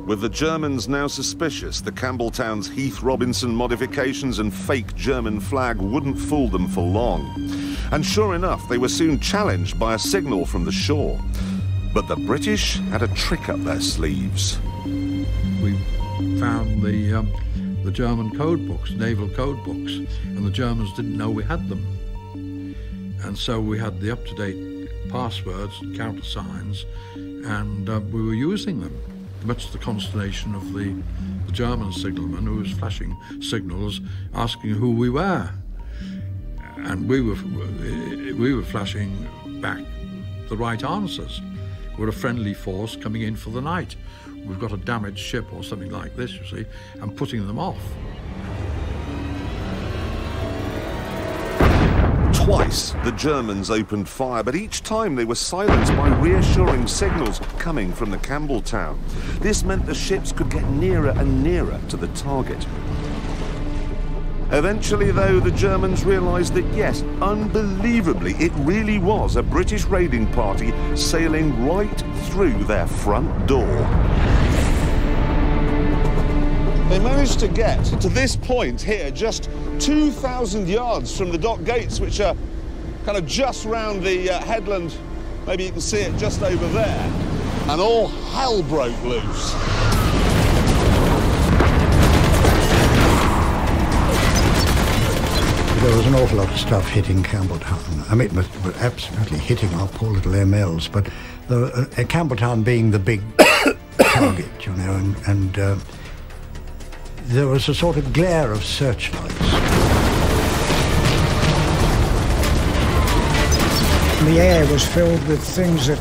With the Germans now suspicious, the Campbeltown's Heath Robinson modifications and fake German flag wouldn't fool them for long. And sure enough, they were soon challenged by a signal from the shore. But the British had a trick up their sleeves. We found the German code books, naval code books, and the Germans didn't know we had them. And so we had the up-to-date passwords and countersigns, and we were using them. Much to the consternation of the German signalman, who was flashing signals asking who we were. And we were flashing back the right answers. We're a friendly force coming in for the night. We've got a damaged ship or something like this, you see, and putting them off. Twice the Germans opened fire, but each time they were silenced by reassuring signals coming from the Campbeltown. This meant the ships could get nearer and nearer to the target. Eventually, though, the Germans realised that, yes, unbelievably, it really was a British raiding party sailing right through their front door. They managed to get to this point here, just 2,000 yards from the dock gates, which are kind of just round the headland. Maybe you can see it just over there. And all hell broke loose. There was an awful lot of stuff hitting Campbeltown. I mean, it was absolutely hitting our poor little MLs, but Campbeltown being the big target, you know, and there was a sort of glare of searchlights. The air was filled with things that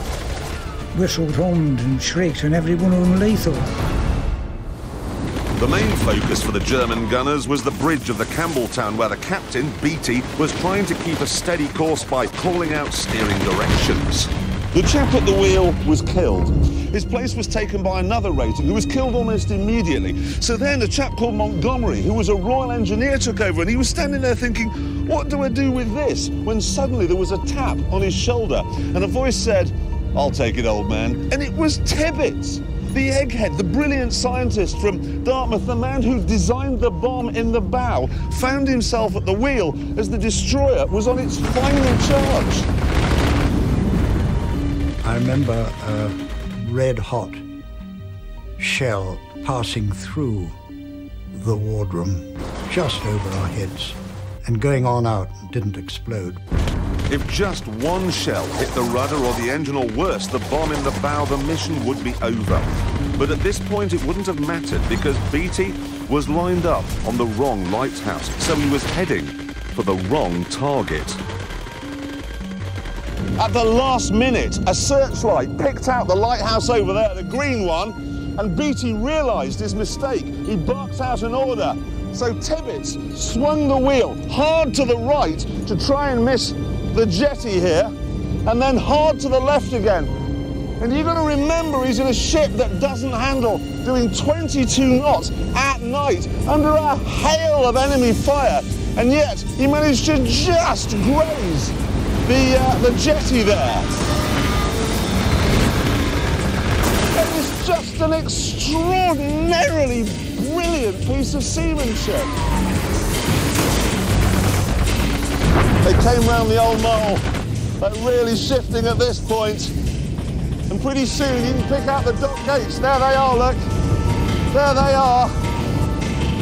whistled, hummed and shrieked, and every one of them lethal. The main focus for the German gunners was the bridge of the Campbeltown, where the captain, Beattie, was trying to keep a steady course by calling out steering directions. The chap at the wheel was killed. His place was taken by another raider, who was killed almost immediately. So then a chap called Montgomery, who was a Royal Engineer, took over, and he was standing there thinking, what do I do with this? When suddenly there was a tap on his shoulder, and a voice said, "I'll take it, old man." And it was Tibbits, the egghead, the brilliant scientist from Dartmouth, the man who designed the bomb in the bow, found himself at the wheel as the destroyer was on its final charge. I remember a red-hot shell passing through the wardroom just over our heads and going on out, didn't explode. If just one shell hit the rudder or the engine, or worse, the bomb in the bow, the mission would be over. But at this point, it wouldn't have mattered, because Beattie was lined up on the wrong lighthouse, so he was heading for the wrong target. At the last minute, a searchlight picked out the lighthouse over there, the green one, and Beattie realised his mistake. He barked out an order. So Tibbits swung the wheel hard to the right to try and miss the jetty here, and then hard to the left again. And you've got to remember, he's in a ship that doesn't handle, doing 22 knots at night under a hail of enemy fire, and yet he managed to just graze the jetty there. It was just an extraordinarily brilliant piece of seamanship. They came round the old mole, really shifting at this point. And pretty soon you can pick out the dock gates. There they are, look. There they are.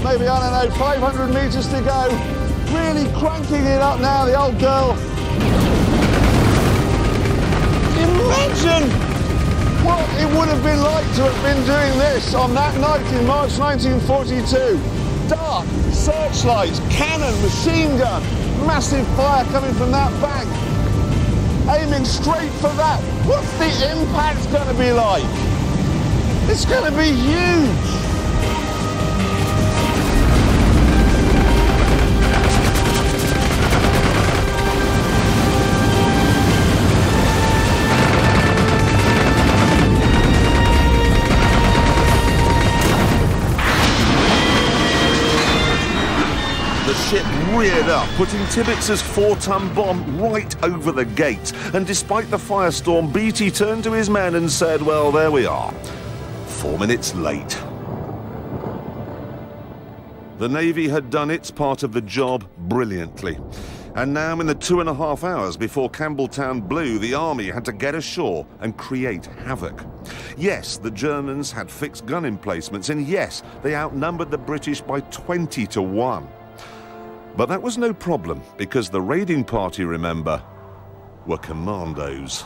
Maybe, I don't know, 500 metres to go. Really cranking it up now, the old girl. Imagine what it would have been like to have been doing this on that night in March 1942. Dark, searchlights, cannon, machine gun. Massive fire coming from that bank, aiming straight for that. What's the impact going to be like? It's going to be huge. Reared up, putting Tibbits's 4-ton bomb right over the gate. And despite the firestorm, Beattie turned to his men and said, well, there we are, 4 minutes late. The Navy had done its part of the job brilliantly. And now, in the 2.5 hours before Campbeltown blew, the army had to get ashore and create havoc. Yes, the Germans had fixed gun emplacements, and yes, they outnumbered the British by 20-1. But that was no problem, because the raiding party, remember, were commandos.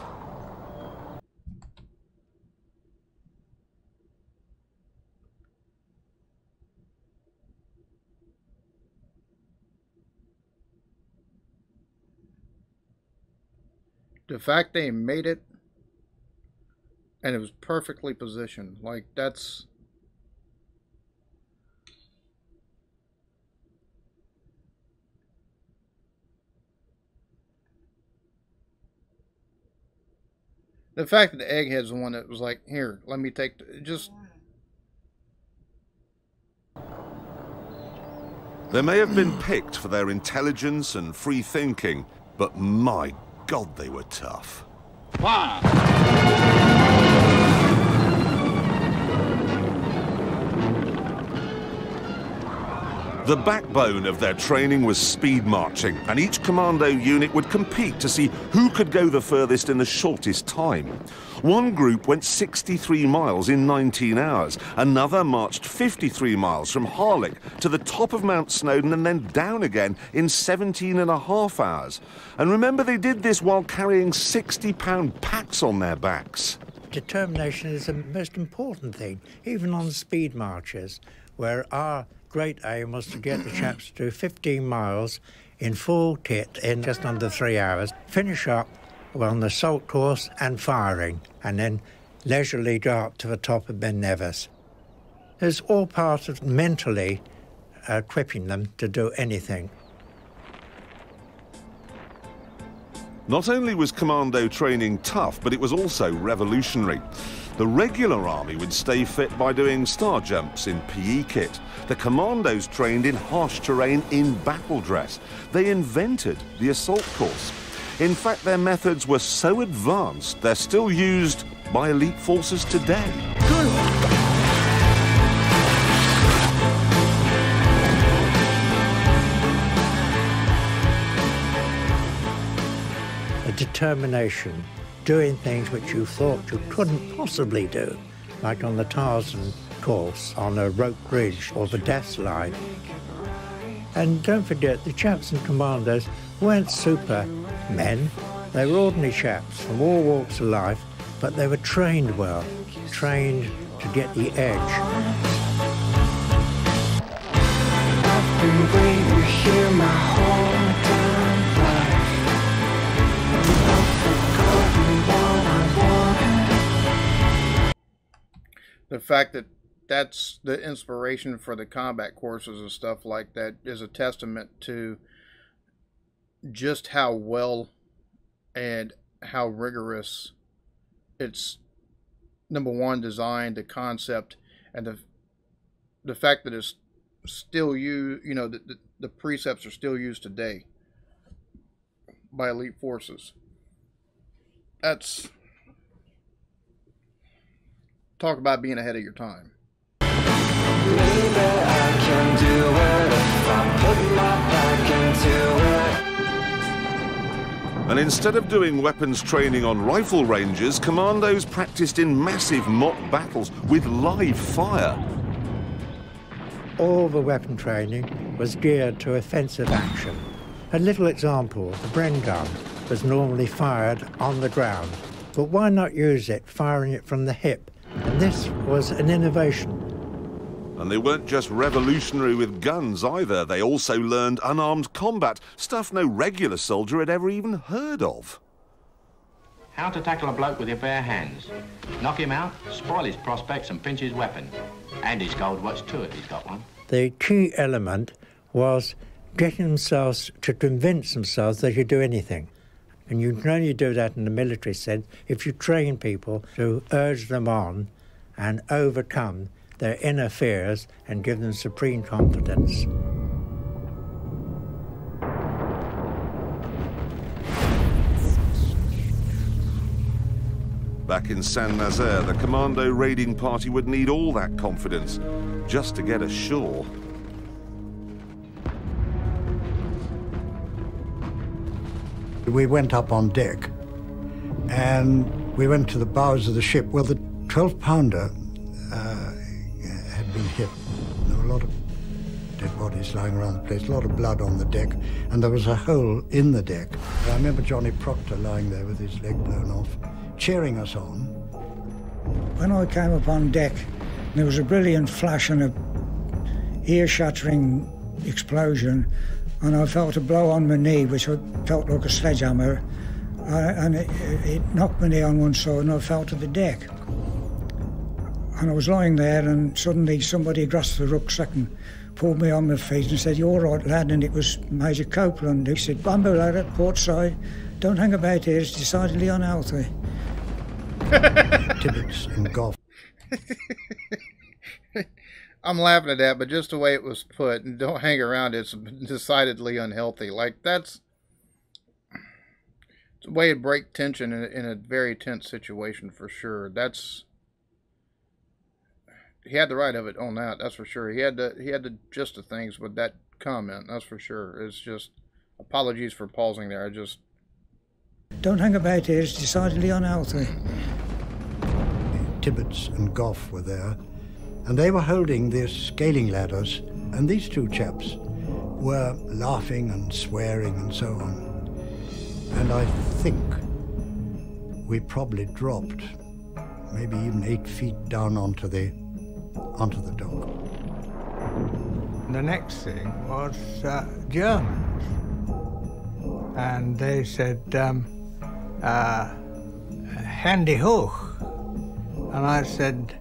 The fact they made it, and it was perfectly positioned, like, that's... The fact that the egghead's the one that was like, here, let me take, just... They may have been picked for their intelligence and free thinking, but my God, they were tough. Fire! The backbone of their training was speed marching, and each commando unit would compete to see who could go the furthest in the shortest time. One group went 63 miles in 19 hours. Another marched 53 miles from Harlech to the top of Mount Snowdon and then down again in 17 and a half hours. And remember, they did this while carrying 60-pound packs on their backs. Determination is the most important thing, even on speed marches, where our great aim was to get the chaps to do 15 miles in full tit in just under 3 hours, finish up on the assault course and firing, and then leisurely go up to the top of Ben Nevis. It's all part of mentally equipping them to do anything. Not only was commando training tough, but it was also revolutionary. The regular army would stay fit by doing star jumps in PE kit. The commandos trained in harsh terrain in battle dress. They invented the assault course. In fact, their methods were so advanced, they're still used by elite forces today. Good. Determination, doing things which you thought you couldn't possibly do, like on the Tarzan course, on a rope bridge or the death line. And don't forget, the chaps and commandos weren't super men. They were ordinary chaps from all walks of life, but they were trained well, trained to get the edge. I've been waiting here my whole time. The fact that that's the inspiration for the combat courses and stuff like that is a testament to just how well and how rigorous it's, number one, designed, the concept, and the fact that it's still used, you know, the precepts are still used today by elite forces. That's... Talk about being ahead of your time. Maybe I can do it if I put my back into it. And instead of doing weapons training on rifle ranges, commandos practiced in massive mock battles with live fire. All the weapon training was geared to offensive action. A little example, the Bren gun was normally fired on the ground, but why not use it firing it from the hip? And this was an innovation. And they weren't just revolutionary with guns either. They also learned unarmed combat, stuff no regular soldier had ever even heard of. How to tackle a bloke with your bare hands. Knock him out, spoil his prospects and pinch his weapon. And his gold watch too, if he's got one. The key element was getting themselves to convince themselves they could do anything. And you can only do that in the military sense if you train people to urge them on and overcome their inner fears and give them supreme confidence. Back in Saint-Nazaire, the commando raiding party would need all that confidence just to get ashore. We went up on deck and we went to the bows of the ship. Well, the 12-pounder had been hit. There were a lot of dead bodies lying around the place, a lot of blood on the deck, and there was a hole in the deck. I remember Johnny Proctor lying there with his leg blown off, cheering us on. When I came upon deck, there was a brilliant flash and an ear-shattering explosion, and I felt a blow on my knee, which felt like a sledgehammer, and it knocked my knee on one side and I fell to the deck. And I was lying there and suddenly somebody grasped the rucksack and pulled me on my feet and said, "You're all right, lad," and it was Major Copeland. He said, "Bamboo, lad, at port side, don't hang about here, it's decidedly unhealthy." Tibbits and Goff. I'm laughing at that, but just the way it was put, and don't hang around, it's decidedly unhealthy. Like, that's a way to break tension in a very tense situation, for sure. That's he had the right of it on that. That's for sure. He had the gist of things with that comment. That's for sure. It's just apologies for pausing there. I just don't hang about here. It's decidedly unhealthy. Tibbits and Gough were there, and they were holding their scaling ladders, and these two chaps were laughing and swearing and so on. And I think we probably dropped, maybe even 8 feet down onto the dock. The next thing was Germans, and they said, "Handy hoch," and I said,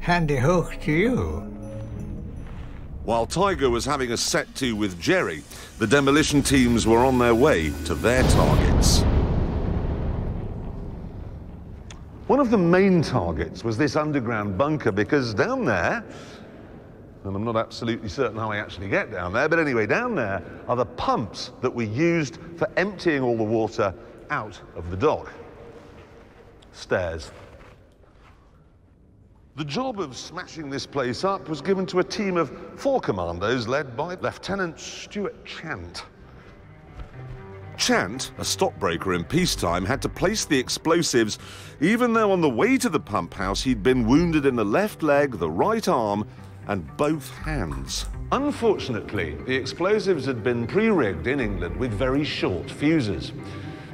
"Handy hoch to you." While Tiger was having a set-to with Jerry, the demolition teams were on their way to their targets. One of the main targets was this underground bunker, because down there, and I'm not absolutely certain how I actually get down there, but anyway, down there are the pumps that were used for emptying all the water out of the dock. Stairs. The job of smashing this place up was given to a team of 4 commandos led by Lieutenant Stuart Chant. Chant, a stockbroker in peacetime, had to place the explosives, even though on the way to the pump house he'd been wounded in the left leg, the right arm, and both hands. Unfortunately, the explosives had been pre-rigged in England with very short fuses.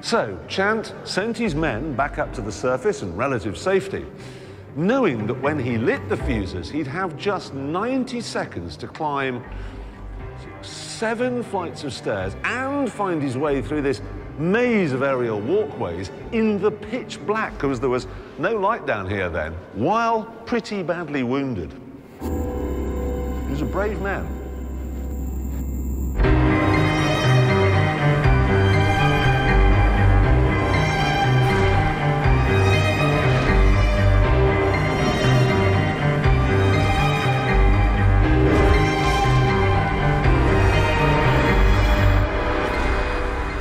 So Chant sent his men back up to the surface in relative safety, knowing that when he lit the fuses, he'd have just 90 seconds to climb 7 flights of stairs and find his way through this maze of aerial walkways in the pitch black, because there was no light down here then, while pretty badly wounded. He was a brave man.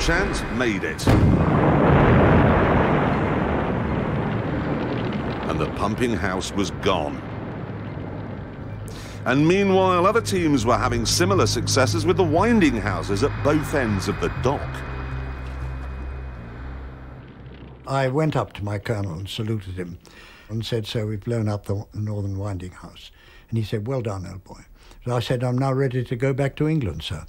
Chant made it. And the pumping house was gone. And meanwhile, other teams were having similar successes with the winding houses at both ends of the dock. I went up to my colonel and saluted him and said, "So we've blown up the northern winding house." And he said, "Well done, old boy." So I said, "I'm now ready to go back to England, sir."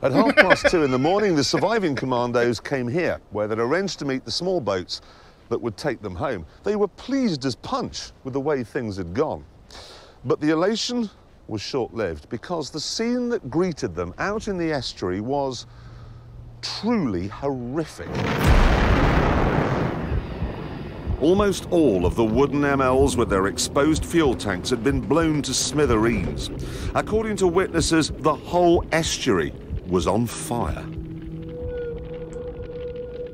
At 2:30 in the morning, the surviving commandos came here, where they'd arranged to meet the small boats that would take them home. They were pleased as punch with the way things had gone. But the elation was short-lived, because the scene that greeted them out in the estuary was truly horrific. Almost all of the wooden MLs with their exposed fuel tanks had been blown to smithereens. According to witnesses, the whole estuary was on fire.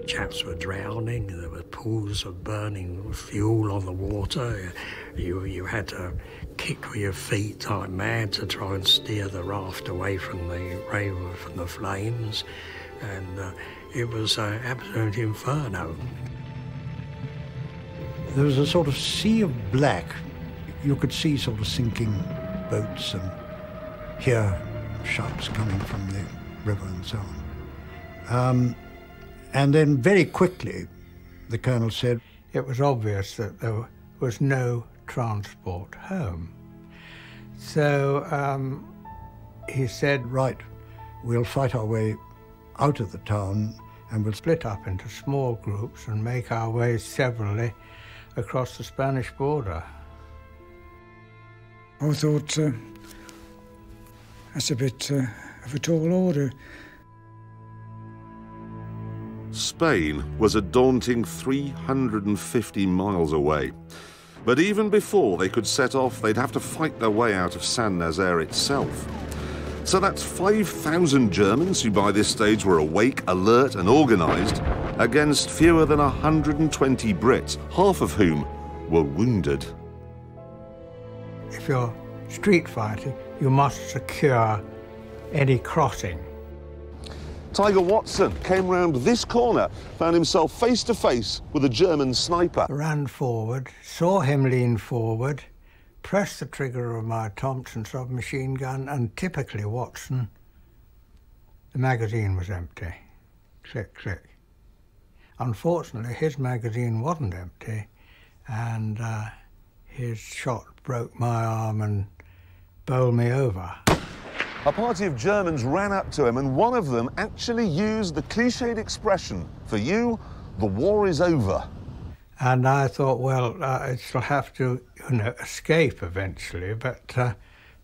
Chaps were drowning, there were pools of burning fuel on the water. You had to kick with your feet like mad to try and steer the raft away from the railway, from the flames, and it was an absolute inferno. There was a sort of sea of black. You could see sort of sinking boats and hear shots coming from the river and so on. And then very quickly, the colonel said, "It was obvious that there was no transport home." So he said, "Right, we'll fight our way out of the town and we'll split up into small groups and make our way severally across the Spanish border." I thought, that's a bit of a tall order. Spain was a daunting 350 miles away. But even before they could set off, they'd have to fight their way out of Saint-Nazaire itself. So that's 5,000 Germans who by this stage were awake, alert and organised, against fewer than 120 Brits, half of whom were wounded. If you're street fighting, you must secure any crossing. Tiger Watson came round this corner, found himself face to face with a German sniper. Ran forward, saw him lean forward, pressed the trigger of my Thompson submachine gun, and typically Watson, the magazine was empty. Click, click. Unfortunately, his magazine wasn't empty, and his shot broke my arm and bowled me over. A party of Germans ran up to him, and one of them actually used the cliched expression, "For you, the war is over." And I thought, well, it'll have to, you know, escape eventually, but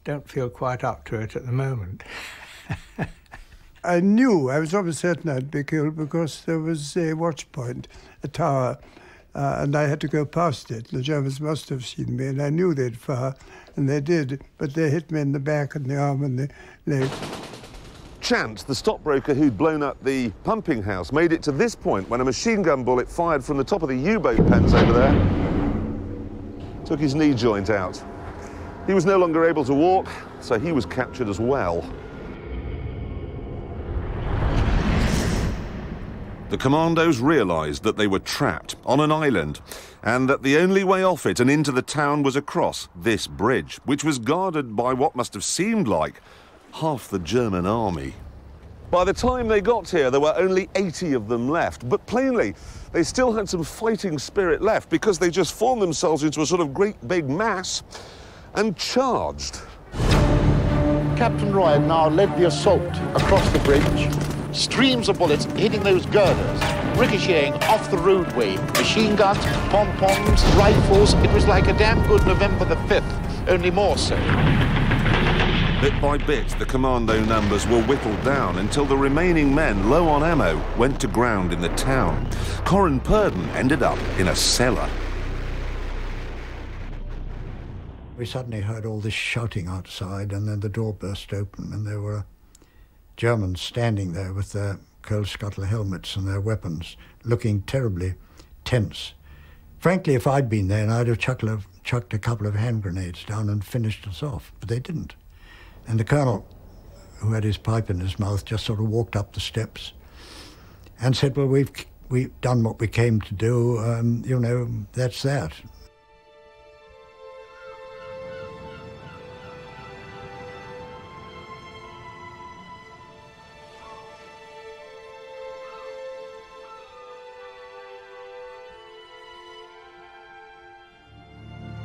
don't feel quite up to it at the moment. I knew, I was almost certain I'd be killed because there was a watch point, a tower, and I had to go past it. The Germans must have seen me, and I knew they'd fire, and they did, but they hit me in the back and the arm and the leg. Chant, the stockbroker who'd blown up the pumping house, made it to this point when a machine gun bullet fired from the top of the U-boat pens over there took his knee joint out. He was no longer able to walk, so he was captured as well. The commandos realised that they were trapped on an island and that the only way off it and into the town was across this bridge, which was guarded by what must have seemed like half the German army. By the time they got here, there were only 80 of them left, but plainly they still had some fighting spirit left because they just formed themselves into a sort of great big mass and charged. Captain Ryan now led the assault across the bridge. Streams of bullets hitting those girders, ricocheting off the roadway. Machine guns, pom-poms, rifles. It was like a damn good November the 5th, only more so. Bit by bit, the commando numbers were whittled down until the remaining men, low on ammo, went to ground in the town. Corin Purdon ended up in a cellar. We suddenly heard all this shouting outside, and then the door burst open, and there were Germans standing there with their coal-scuttle helmets and their weapons, looking terribly tense. Frankly, if I'd been there, I'd have chucked a couple of hand grenades down and finished us off, but they didn't. And the colonel, who had his pipe in his mouth, just sort of walked up the steps and said, well, we've done what we came to do, you know, that's that.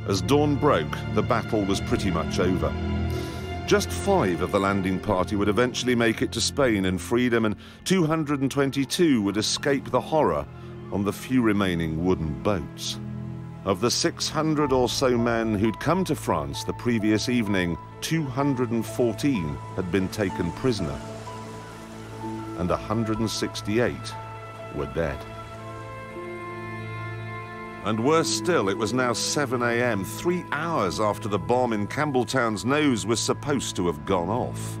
As dawn broke, the battle was pretty much over. Just 5 of the landing party would eventually make it to Spain and freedom, and 222 would escape the horror on the few remaining wooden boats. Of the 600 or so men who'd come to France the previous evening, 214 had been taken prisoner, and 168 were dead. And worse still, it was now 7 a.m., 3 hours after the bomb in Campbeltown's nose was supposed to have gone off.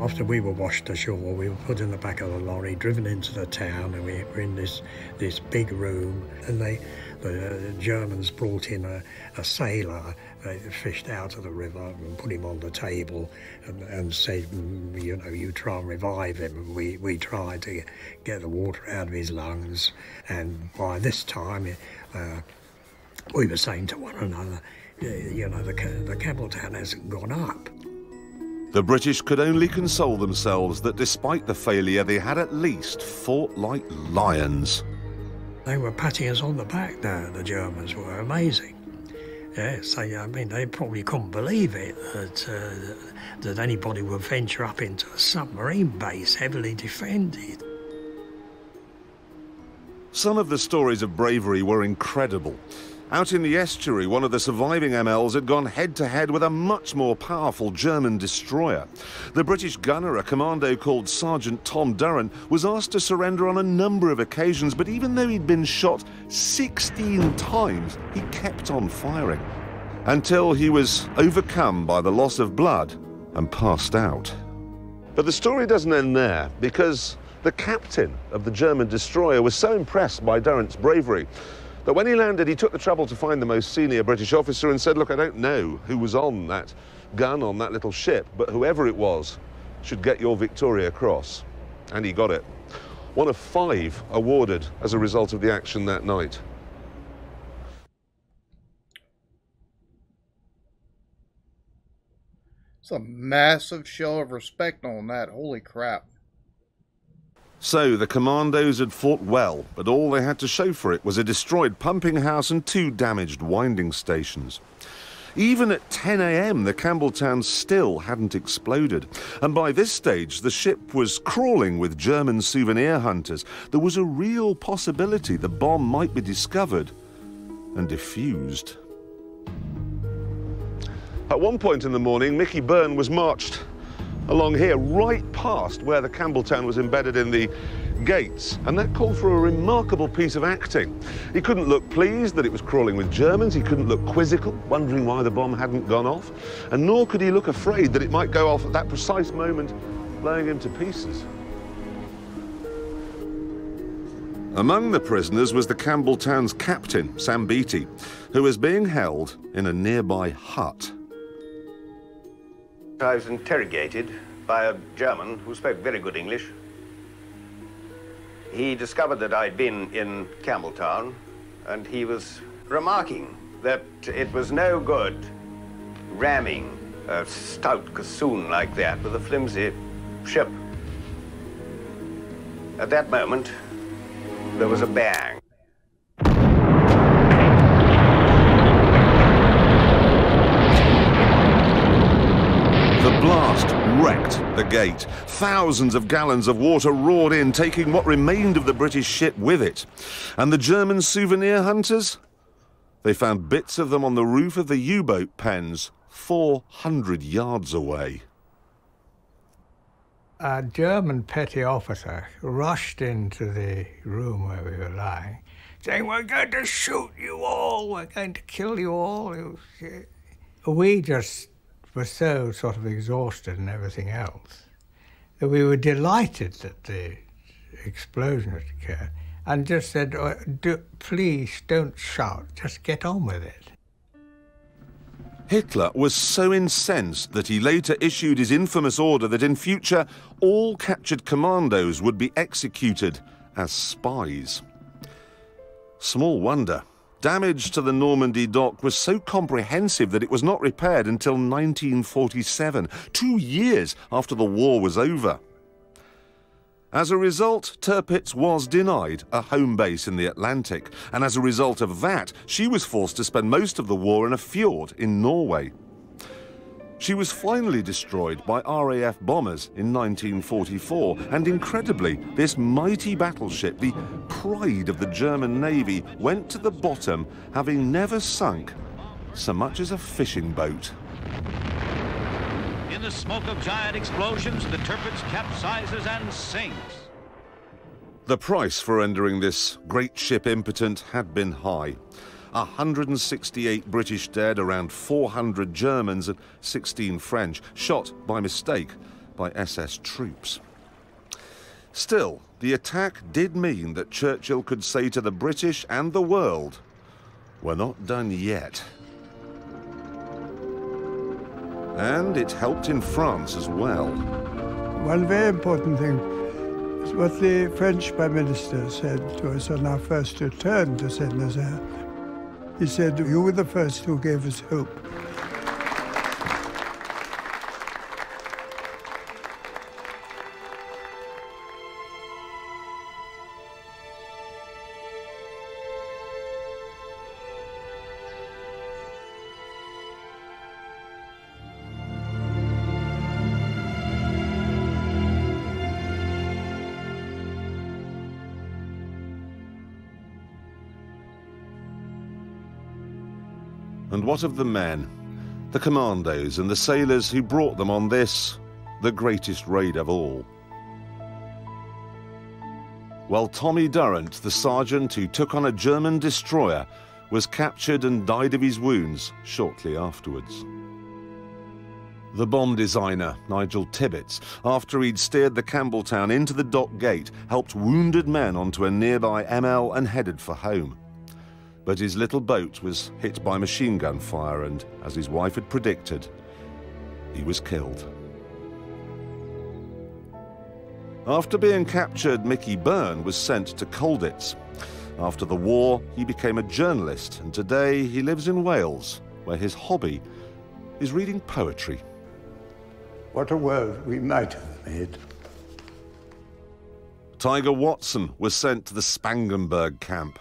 After we were washed ashore, we were put in the back of the lorry, driven into the town, and we were in this big room. And the Germans brought in a sailor. They fished out of the river and put him on the table and said, you know, you try and revive him. We tried to get the water out of his lungs, and by this time we were saying to one another, you know, the Campbeltown hasn't gone up. The British could only console themselves that despite the failure, they had at least fought like lions. They were patting us on the back there, the Germans were amazing. Yes, I mean, they probably couldn't believe it, that anybody would venture up into a submarine base heavily defended. Some of the stories of bravery were incredible. Out in the estuary, one of the surviving MLs had gone head-to-head with a much more powerful German destroyer. The British gunner, a commando called Sergeant Tom Durrant, was asked to surrender on a number of occasions, but even though he'd been shot 16 times, he kept on firing until he was overcome by the loss of blood and passed out. But the story doesn't end there, because the captain of the German destroyer was so impressed by Durrant's bravery that when he landed, he took the trouble to find the most senior British officer and said, look, I don't know who was on that gun on that little ship, but whoever it was should get your Victoria Cross. And he got it. One of 5 awarded as a result of the action that night. It's a massive show of respect on that. Holy crap. So the commandos had fought well, but all they had to show for it was a destroyed pumping house and 2 damaged winding stations. Even at 10 a.m., the Campbeltown still hadn't exploded. And by this stage, the ship was crawling with German souvenir hunters. There was a real possibility the bomb might be discovered and defused. At one point in the morning, Micky Burn was marched along here, right past where the Campbeltown was embedded in the gates, and that called for a remarkable piece of acting. He couldn't look pleased that it was crawling with Germans, he couldn't look quizzical, wondering why the bomb hadn't gone off, and nor could he look afraid that it might go off at that precise moment, blowing him to pieces. Among the prisoners was the Campbeltown's captain, Sam Beattie, who was being held in a nearby hut. I was interrogated by a German who spoke very good English. He discovered that I'd been in Campbeltown, and he was remarking that it was no good ramming a stout cassoon like that with a flimsy ship. At that moment, there was a bang. The blast wrecked the gate. Thousands of gallons of water roared in, taking what remained of the British ship with it. And the German souvenir hunters? They found bits of them on the roof of the U-boat pens, 400 yards away. A German petty officer rushed into the room where we were lying, saying, "We're going to shoot you all, we're going to kill you all." We just were so sort of exhausted and everything else that we were delighted that the explosion had occurred and just said, "Oh, please don't shout, just get on with it." Hitler was so incensed that he later issued his infamous order that in future all captured commandos would be executed as spies. Small wonder. Damage to the Normandy dock was so comprehensive that it was not repaired until 1947, 2 years after the war was over. As a result, Tirpitz was denied a home base in the Atlantic, and as a result of that, she was forced to spend most of the war in a fjord in Norway. She was finally destroyed by RAF bombers in 1944, and incredibly, this mighty battleship, the pride of the German Navy, went to the bottom, having never sunk so much as a fishing boat. In the smoke of giant explosions, the Tirpitz capsizes and sinks. The price for rendering this great ship impotent had been high. 168 British dead, around 400 Germans and 16 French, shot by mistake by SS troops. Still, the attack did mean that Churchill could say to the British and the world, "We're not done yet." And it helped in France as well. One very important thing is what the French Prime Minister said to us on our first return to Saint-Nazaire. He said, "You were the first who gave us hope." And what of the men, the commandos and the sailors who brought them on this, the greatest raid of all? Well, Tommy Durrant, the sergeant who took on a German destroyer, was captured and died of his wounds shortly afterwards. The bomb designer, Nigel Tibbits, after he'd steered the Campbeltown into the dock gate, helped wounded men onto a nearby ML and headed for home. But his little boat was hit by machine gun fire and, as his wife had predicted, he was killed. After being captured, Micky Burn was sent to Colditz. After the war, he became a journalist, and today he lives in Wales, where his hobby is reading poetry. What a world we might have made. Tiger Watson was sent to the Spangenberg camp.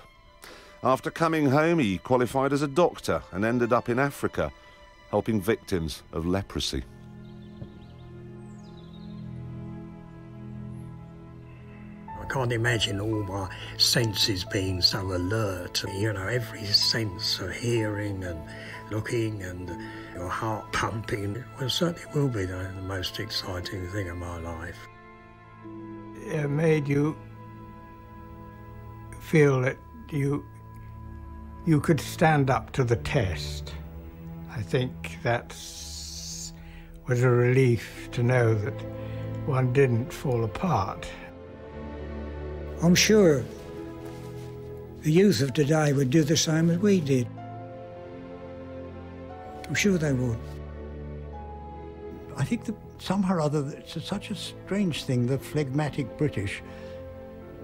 After coming home, he qualified as a doctor and ended up in Africa, helping victims of leprosy. I can't imagine all my senses being so alert. You know, every sense of hearing and looking and your heart pumping. Well, certainly will be the most exciting thing of my life. It made you feel that you could stand up to the test. I think that was a relief to know that one didn't fall apart. I'm sure the youth of today would do the same as we did. I'm sure they would. I think that somehow or other, it's such a strange thing that phlegmatic British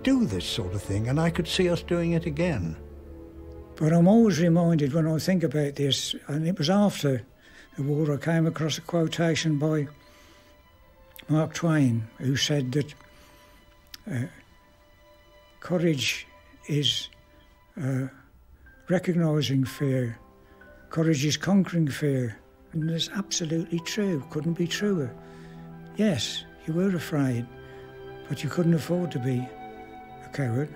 do this sort of thing, and I could see us doing it again. But I'm always reminded when I think about this, and it was after the war I came across a quotation by Mark Twain, who said that courage is recognising fear. Courage is conquering fear, and it's absolutely true, couldn't be truer. Yes, you were afraid, but you couldn't afford to be a coward.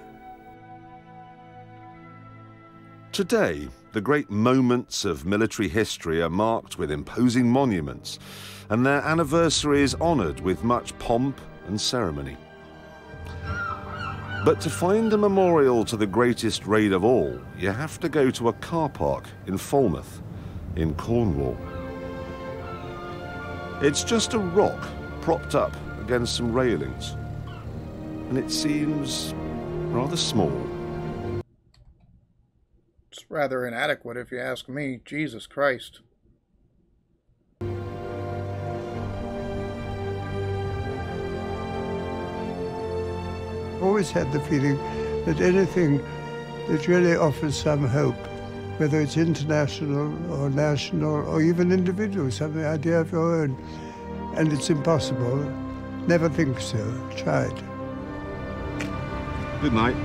Today, the great moments of military history are marked with imposing monuments, and their anniversary is honoured with much pomp and ceremony. But to find a memorial to the greatest raid of all, you have to go to a car park in Falmouth, in Cornwall. It's just a rock propped up against some railings, and it seems rather small. It's rather inadequate, if you ask me. Jesus Christ. I've always had the feeling that anything that really offers some hope, whether it's international or national or even individual, some idea of your own, and it's impossible, never think so. Try it. Good night.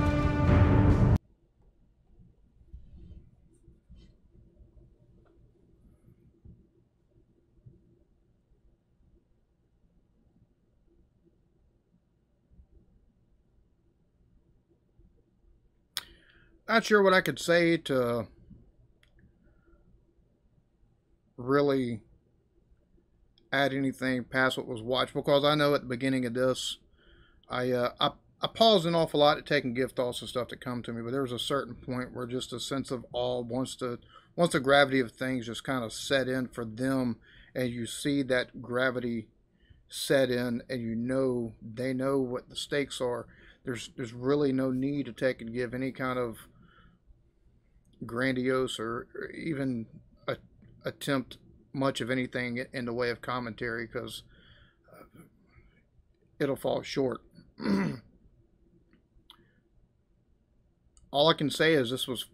Not sure what I could say to really add anything past what was watched, because I know at the beginning of this, I paused an awful lot at taking gift thoughts and stuff that come to me, but there was a certain point where just a sense of awe, once the gravity of things just kind of set in for them, and you see that gravity set in, and you know they know what the stakes are. There's really no need to take and give any kind of grandiose or even attempt much of anything in the way of commentary, because it'll fall short. All I can say is this was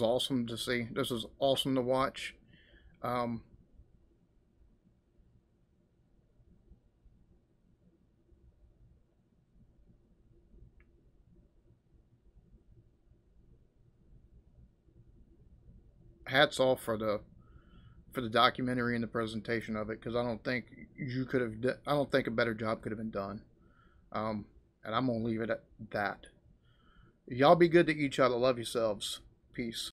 awesome to see. This was awesome to watch. Hats off for the documentary and the presentation of it, because I don't think you could have. I don't think a better job could have been done, and I'm gonna leave it at that. Y'all be good to each other. Love yourselves. Peace.